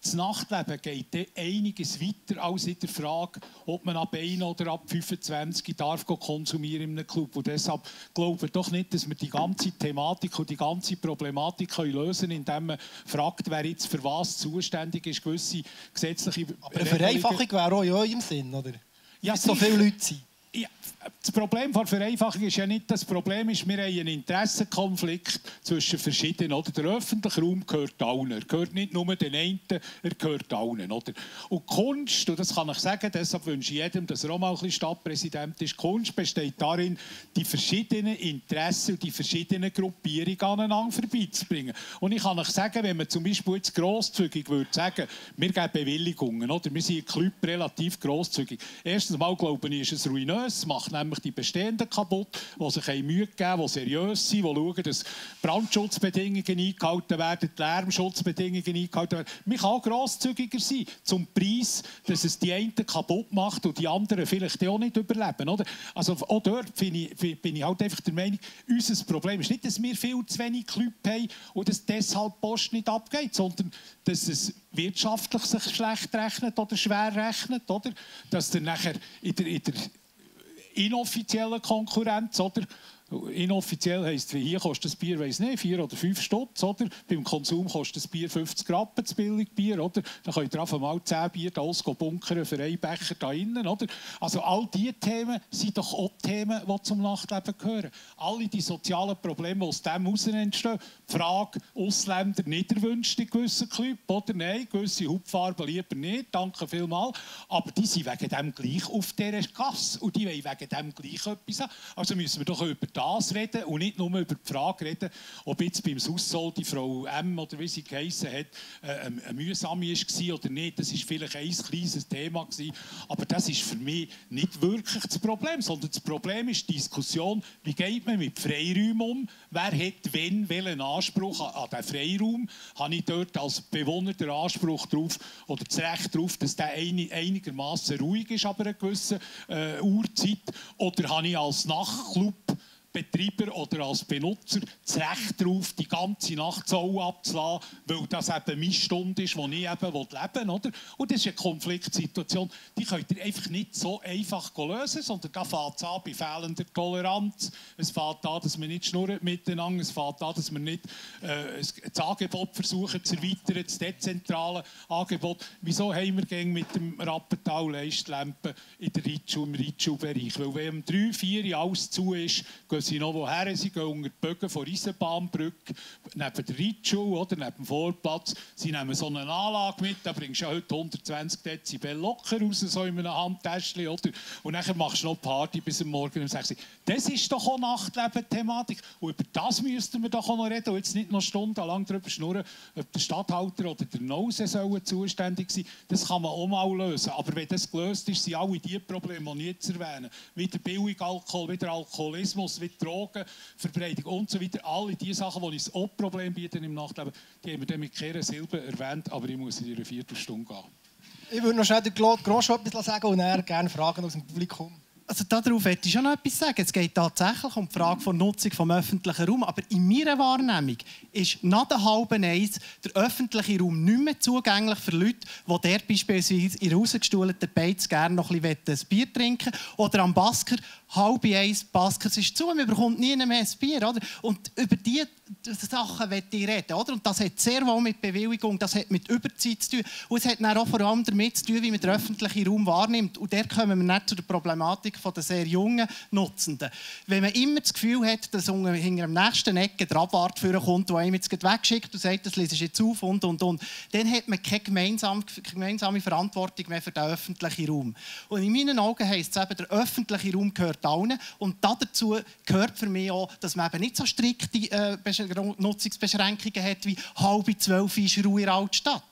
das Nachtleben geht einiges weiter als in der Frage, ob man ab 1 oder ab 25 darf konsumieren in einem Club. Und deshalb glaube ich doch nicht, dass wir die ganze Thematik und die ganze Problematik lösen können, indem man fragt, wer jetzt für was zuständig ist, gewisse gesetzliche... Aber eine Vereinfachung wäre auch in eurem Sinn, oder? Ja, so viele Leute sind. Ja, das Problem von Vereinfachung ist ja nicht, das Problem ist, wir haben einen Interessenkonflikt zwischen verschiedenen. Oder? Der öffentliche Raum gehört allen. Er gehört nicht nur den einen, er gehört allen. Oder? Und Kunst, und das kann ich sagen, deshalb wünsche ich jedem, dass er auch mal ein bisschen Stadtpräsident ist, Kunst besteht darin, die verschiedenen Interessen und die verschiedenen Gruppierungen aneinander vorbeizubringen. Und ich kann euch sagen, wenn man zum Beispiel jetzt grosszügig würde sagen, wir geben Bewilligungen, oder? Wir sind ein Club relativ grosszügig. Erstens mal, glaube ich, ist es ruinös. Es macht nämlich die Bestehenden kaputt, die sich Mühe geben, die seriös sind, die schauen, dass Brandschutzbedingungen eingehalten werden, die Lärmschutzbedingungen eingehalten werden. Man kann auch grosszügiger sein, zum Preis, dass es die einen kaputt macht und die anderen vielleicht auch nicht überleben. Oder? Also auch dort bin ich halt einfach der Meinung, unser Problem ist nicht, dass wir viel zu wenig Club haben und dass deshalb Post nicht abgeht, sondern dass es wirtschaftlich sich schlecht rechnet oder schwer rechnet. Oder? Dass dann nachher in der inoffizielle Konkurrenz, oder? Inoffiziell heisst, wie hier kostet das Bier, weiss nicht, 4 oder 5 Stutz, oder? Beim Konsum kostet das Bier 50 Rappen, das Billigbier, oder? Dann könnt ihr einfach mal 10 Bier da bunkern für einen Becher da innen, oder? Also all diese Themen sind doch auch Themen, die zum Nachtleben gehören. Alle die sozialen Probleme, die aus dem heraus entstehen, die Frage, Ausländer nicht erwünscht in gewissen Clubs, oder nein, gewisse Hautfarben lieber nicht, danke vielmals, aber die sind wegen dem gleich auf dieser Gasse und die wollen wegen dem gleich etwas haben. Also müssen wir doch über das reden und nicht nur über die Frage reden, ob jetzt beim Sussol die Frau M oder wie sie geheissen hat, eine mühsame war oder nicht. Das war vielleicht ein kleines Thema gewesen, aber das ist für mich nicht wirklich das Problem, sondern das Problem ist die Diskussion, wie geht man mit Freiräumen um, wer hat wenn welchen Anspruch an den Freiraum, habe ich dort als Bewohner den Anspruch darauf oder das Recht darauf, dass der einigermaßen ruhig ist, aber eine gewisse Uhrzeit, oder habe ich als Nachtclub Betreiber oder als Benutzer das Recht darauf, die ganze Nacht so abzulassen, weil das eben meine Stunde ist, wo ich eben leben will. Und das ist eine Konfliktsituation, die könnt ihr einfach nicht so einfach lösen, sondern da fängt es an bei fehlender Toleranz. Es fängt an, dass wir nicht schnurren miteinander, es fängt an, dass wir nicht das Angebot versuchen zu erweitern, das dezentrale Angebot. Wieso haben wir gängig mit dem Rappental Leistlampen in der Reitschule, im Reitschulbereich? Weil wenn um 3, 4 alles zu ist, sie noch woher, sie gehen unter die Bögen von Eisenbahnbrücke, neben der Reitschule oder neben dem Vorplatz. Sie nehmen so eine Anlage mit, da bringst du ja heute 120 Dezibel locker raus, so in einem Handtäschchen, oder? Und dann machst du noch Party bis am Morgen um 6 Uhr. Das ist doch auch Nachtleben-Thematik. Und über das müssten wir doch auch noch reden und jetzt nicht noch stundenlang darüber schnurren, ob der Stadthalter oder der Nose zuständig sein. Das kann man auch mal lösen. Aber wenn das gelöst ist, sind alle die Probleme, die ich jetzt erwähne. Wieder Billigalkohol, wieder Alkoholismus, wie Drogenverbreitung und so weiter. Alle diese Sachen, die uns auch Probleme bieten im Nachtleben, die haben wir dann mit keiner Silbe erwähnt, aber ich muss in einer Viertelstunde gehen. Ich würde noch schnell den Claude Grosjean etwas sagen und er gerne Fragen aus dem Publikum. Also darauf möchte ich schon noch etwas sagen. Es geht tatsächlich um die Frage der Nutzung des öffentlichen Raums. Aber in meiner Wahrnehmung ist nach der halben Eins der öffentliche Raum nicht mehr zugänglich für Leute, die dort beispielsweise in rausgestuhlten Beiz gerne noch ein bisschen Bier trinken wollen. Oder am Basker, halbe Eins, Basker ist zu, man bekommt nie mehr ein Bier. Oder? Und über diese Sachen möchte ich reden. Oder? Und das hat sehr wohl mit Bewilligung, das hat mit Überzeit zu tun. Und es hat dann auch vor allem damit zu tun, wie man den öffentlichen Raum wahrnimmt. Und dort kommen wir nicht zu der Problematik von den sehr jungen Nutzenden. Wenn man immer das Gefühl hat, dass hinter dem nächsten Ecke der Abwart kommt, der einem jetzt wegschickt und sagt, das lese ich jetzt auf und, dann hat man keine gemeinsame Verantwortung mehr für den öffentlichen Raum. Und in meinen Augen heisst es eben, der öffentliche Raum gehört allen. Und dazu gehört für mich auch, dass man eben nicht so strikte Nutzungsbeschränkungen hat wie 11:30 ist Ruhe in der Altstadt.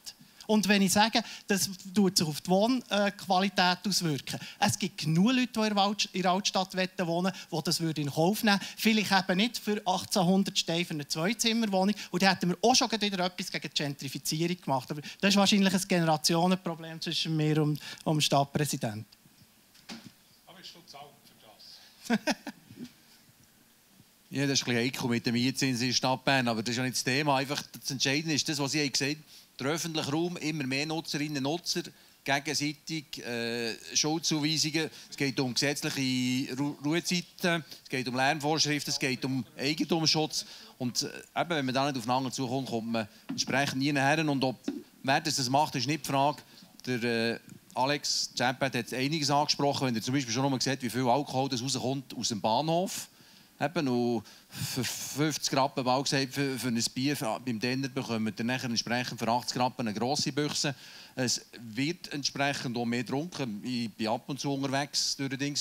Und wenn ich sage, das tut sich auf die Wohnqualität auswirken. Es gibt genug Leute, die in der Altstadt wohnen, die das in Kauf nehmen würden. Vielleicht eben nicht für 1800 Steine für eine Zweizimmerwohnung. Und da hätten wir auch schon wieder etwas gegen die Gentrifizierung gemacht. Aber das ist wahrscheinlich ein Generationenproblem zwischen mir und dem Stadtpräsidenten. Aber ist du zu alt für das? Ja, das ist ein bisschen heikel mit dem Mietzins in der Stadt Bern. Aber das ist ja nicht das Thema. Einfach das Entscheidende ist das, was ich gesehen habe. Der öffentliche Raum, immer mehr Nutzerinnen und Nutzer, gegenseitig Schuldzuweisungen. Es geht um gesetzliche Ruhezeiten, es geht um Lärmvorschriften, es geht um Eigentumsschutz. Und eben, wenn man da nicht aufeinander zukommt, kommt man entsprechend nie her. Und ob wer das macht, ist nicht die Frage. Der Alex Tschäppät hat einiges angesprochen, wenn ihr zum Beispiel schon einmal sieht, wie viel Alkohol das rauskommt aus dem Bahnhof. Und für 50 Rappen, mal gesagt, für ein Bier beim Denner bekommt ihr nachher entsprechend für 80 Rappen eine grosse Büchse. Es wird entsprechend auch mehr getrunken. Ich bin ab und zu unterwegs durch den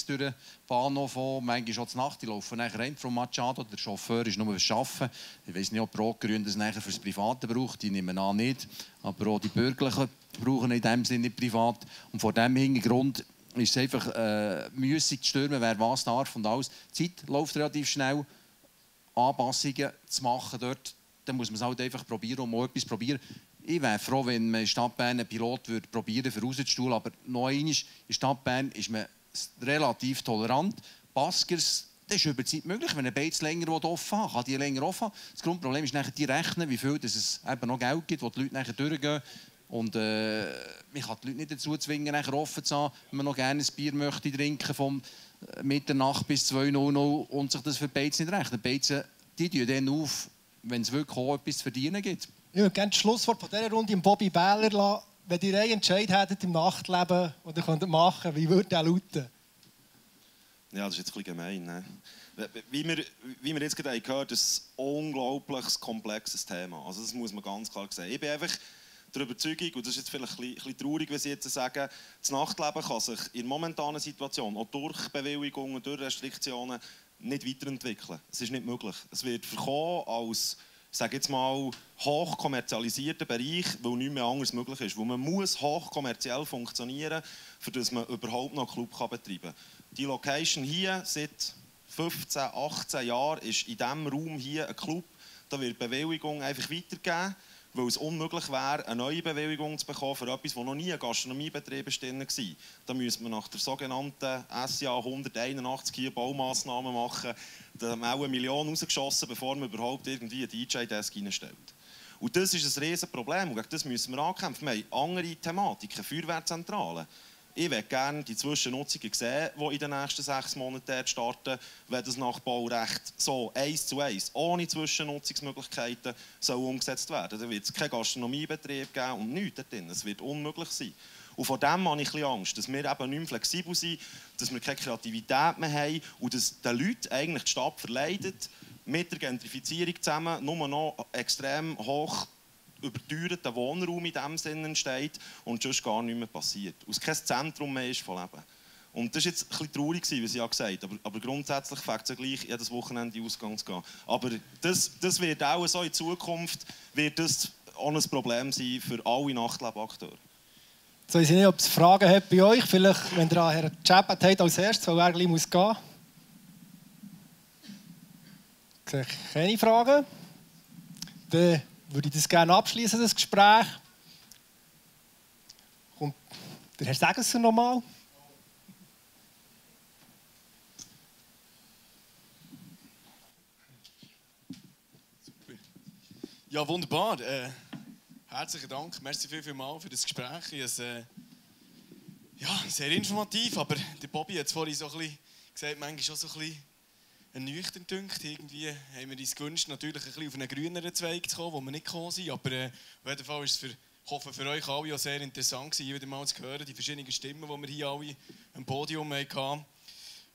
Bahnhof, manchmal schon zur Nacht. Ich laufe nachher rein vom Machado. Der Chauffeur ist nur fürs Arbeiten. Ich weiß nicht, ob Brotgrün das nachher fürs Private braucht. Die nehmen an nicht. Aber auch die Bürgerlichen brauchen in dem Sinne nicht privat. Und vor diesem Hintergrund ist es einfach müßig zu stürmen, wer was darf und alles. Die Zeit läuft relativ schnell. Anpassungen zu machen dort, dann muss man es halt einfach probieren und mal etwas probieren. Ich wäre froh, wenn man in der Stadt Bern einen Pilot würde probieren für rauszustuhlen, aber noch einmal, in der Stadt Bern ist man relativ tolerant. Baskers, das ist über die Zeit möglich, wenn ein Beiz länger offen haben kann die länger offen haben. Das Grundproblem ist nachher die rechnen, wie viel dass es eben noch Geld gibt, wo die Leute nachher durchgehen. Und man kann die Leute nicht dazu zwingen, nachher offen zu haben, wenn man noch gerne ein Bier möchte trinken von Mitternacht bis 2.00 und sich das für die Beiz nicht rechnen. Die Beizen, die tun dann auf, wenn es wirklich auch etwas zu verdienen gibt. Ich würde gerne das Schlusswort von dieser Runde im Bobby Bähler lassen. Wenn ihr einen Entscheid hättet im Nachtleben, und ihr könntet machen, wie würde der lauten? Ja, das ist jetzt ein bisschen gemein. Ne? Wie wir jetzt gerade gehört haben, ist es ein unglaublich komplexes Thema. Also das muss man ganz klar sehen. Ich bin einfach der Überzeugung, und das ist jetzt vielleicht ein bisschen traurig, wenn Sie jetzt sagen, das Nachtleben kann sich in der momentanen Situation auch durch Bewilligungen, durch Restriktionen nicht weiterentwickeln. Es ist nicht möglich. Es wird verkommen als, sage jetzt mal, hochkommerzialisierten Bereich, weil nichts mehr anderes möglich ist. Weil man muss hochkommerziell funktionieren, damit man überhaupt noch einen Club betreiben kann. Die Location hier seit 15, 18 Jahren ist in diesem Raum hier ein Club. Da wird die Bewilligung einfach weitergegeben, weil es unmöglich wäre, eine neue Bewilligung zu bekommen für etwas, das noch nie ein Gastronomiebetrieb war. Da müsste man nach der sogenannten SIA 181 hier Baumaßnahmen machen. Da haben wir auch 1 Million rausgeschossen, bevor man überhaupt irgendwie einen DJ-Desk reinstellt. Und das ist ein riesen Problem und gegen das müssen wir ankämpfen. Wir haben andere Thematiken, Feuerwehrzentralen. Ich möchte gerne die Zwischennutzungen sehen, die in den nächsten 6 Monaten starten, wenn das nach Baurecht so 1:1, ohne Zwischennutzungsmöglichkeiten, soll umgesetzt werden. Da wird es keinen Gastronomiebetrieb geben und nichts darin. Es wird unmöglich sein. Und vor dem habe ich ein bisschen Angst, dass wir eben nicht mehr flexibel sind, dass wir keine Kreativität mehr haben und dass den Leuten eigentlich die Stadt verleidet, mit der Gentrifizierung zusammen nur noch extrem hoch überteuerten Wohnraum in diesem Sinne entsteht und sonst gar nichts mehr passiert. Und kein Zentrum mehr ist von Leben. Und das war jetzt ein bisschen traurig, was ich ja gesagt habe. Aber grundsätzlich fängt es gleich, jedes Wochenende in den Ausgang zu gehen. Aber das wird auch so in Zukunft wird das auch ein Problem sein für alle Nachtlebakteure. So, ich weiß nicht, ob es Fragen hat bei euch. Vielleicht, wenn ihr an Herrn Tschäppät habt als erstes, weil er gleich muss gehen. Ich sehe keine Fragen. Dann würde ich das gerne abschließen, das Gespräch. Kommt der Herr Segesser noch mal? Ja, wunderbar. Herzlichen Dank. Merci vielmals für das Gespräch. Es, ja, sehr informativ, aber der Bobby hat es vorhin so ein bisschen gesagt, manchmal schon so ein bisschen ernüchternd dünkt. Irgendwie haben wir uns gewünscht, natürlich ein bisschen auf einen grüneren Zweig zu kommen, wo wir nicht gekommen sind. Aber auf jeden Fall ist es für euch alle auch sehr interessant gewesen, wieder mal zu hören, die verschiedenen Stimmen, die wir hier alle am Podium hatten.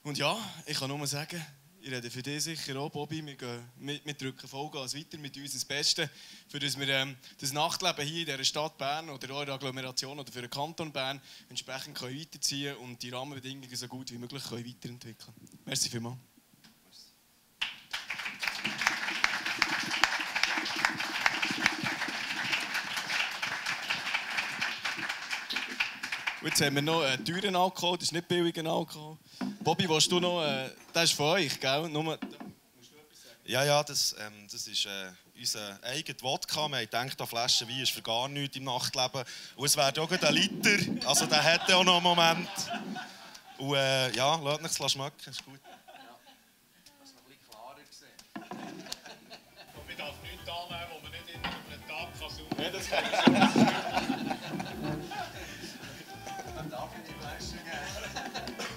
Und ja, ich kann nur sagen, ich rede für dich sicher auch, Bobby. Wir drücken Vollgas weiter mit uns das Beste, für das wir das Nachtleben hier in dieser Stadt Bern oder auch in der Agglomeration oder für den Kanton Bern entsprechend können weiterziehen und die Rahmenbedingungen so gut wie möglich können weiterentwickeln. Merci vielmals. Jetzt haben wir noch einen teuren Alkohol, das ist nicht billiger Alkohol. Bobby, willst du noch, das ist von euch, gell? Nur, da musst du etwas sagen. Ja, das ist unser eigener Wodka. Wir denken, eine Flasche Wein ist für gar nichts im Nachtleben. Und es wäre auch ein Liter, also der hätte auch noch einen Moment. Und ja, lasst mich es schmecken, ist gut. Ja, das ist noch ein bisschen klarer gesehen. Und man darf nichts annehmen, wo man nicht in einem Tag kann. Ja, das kann ich schon.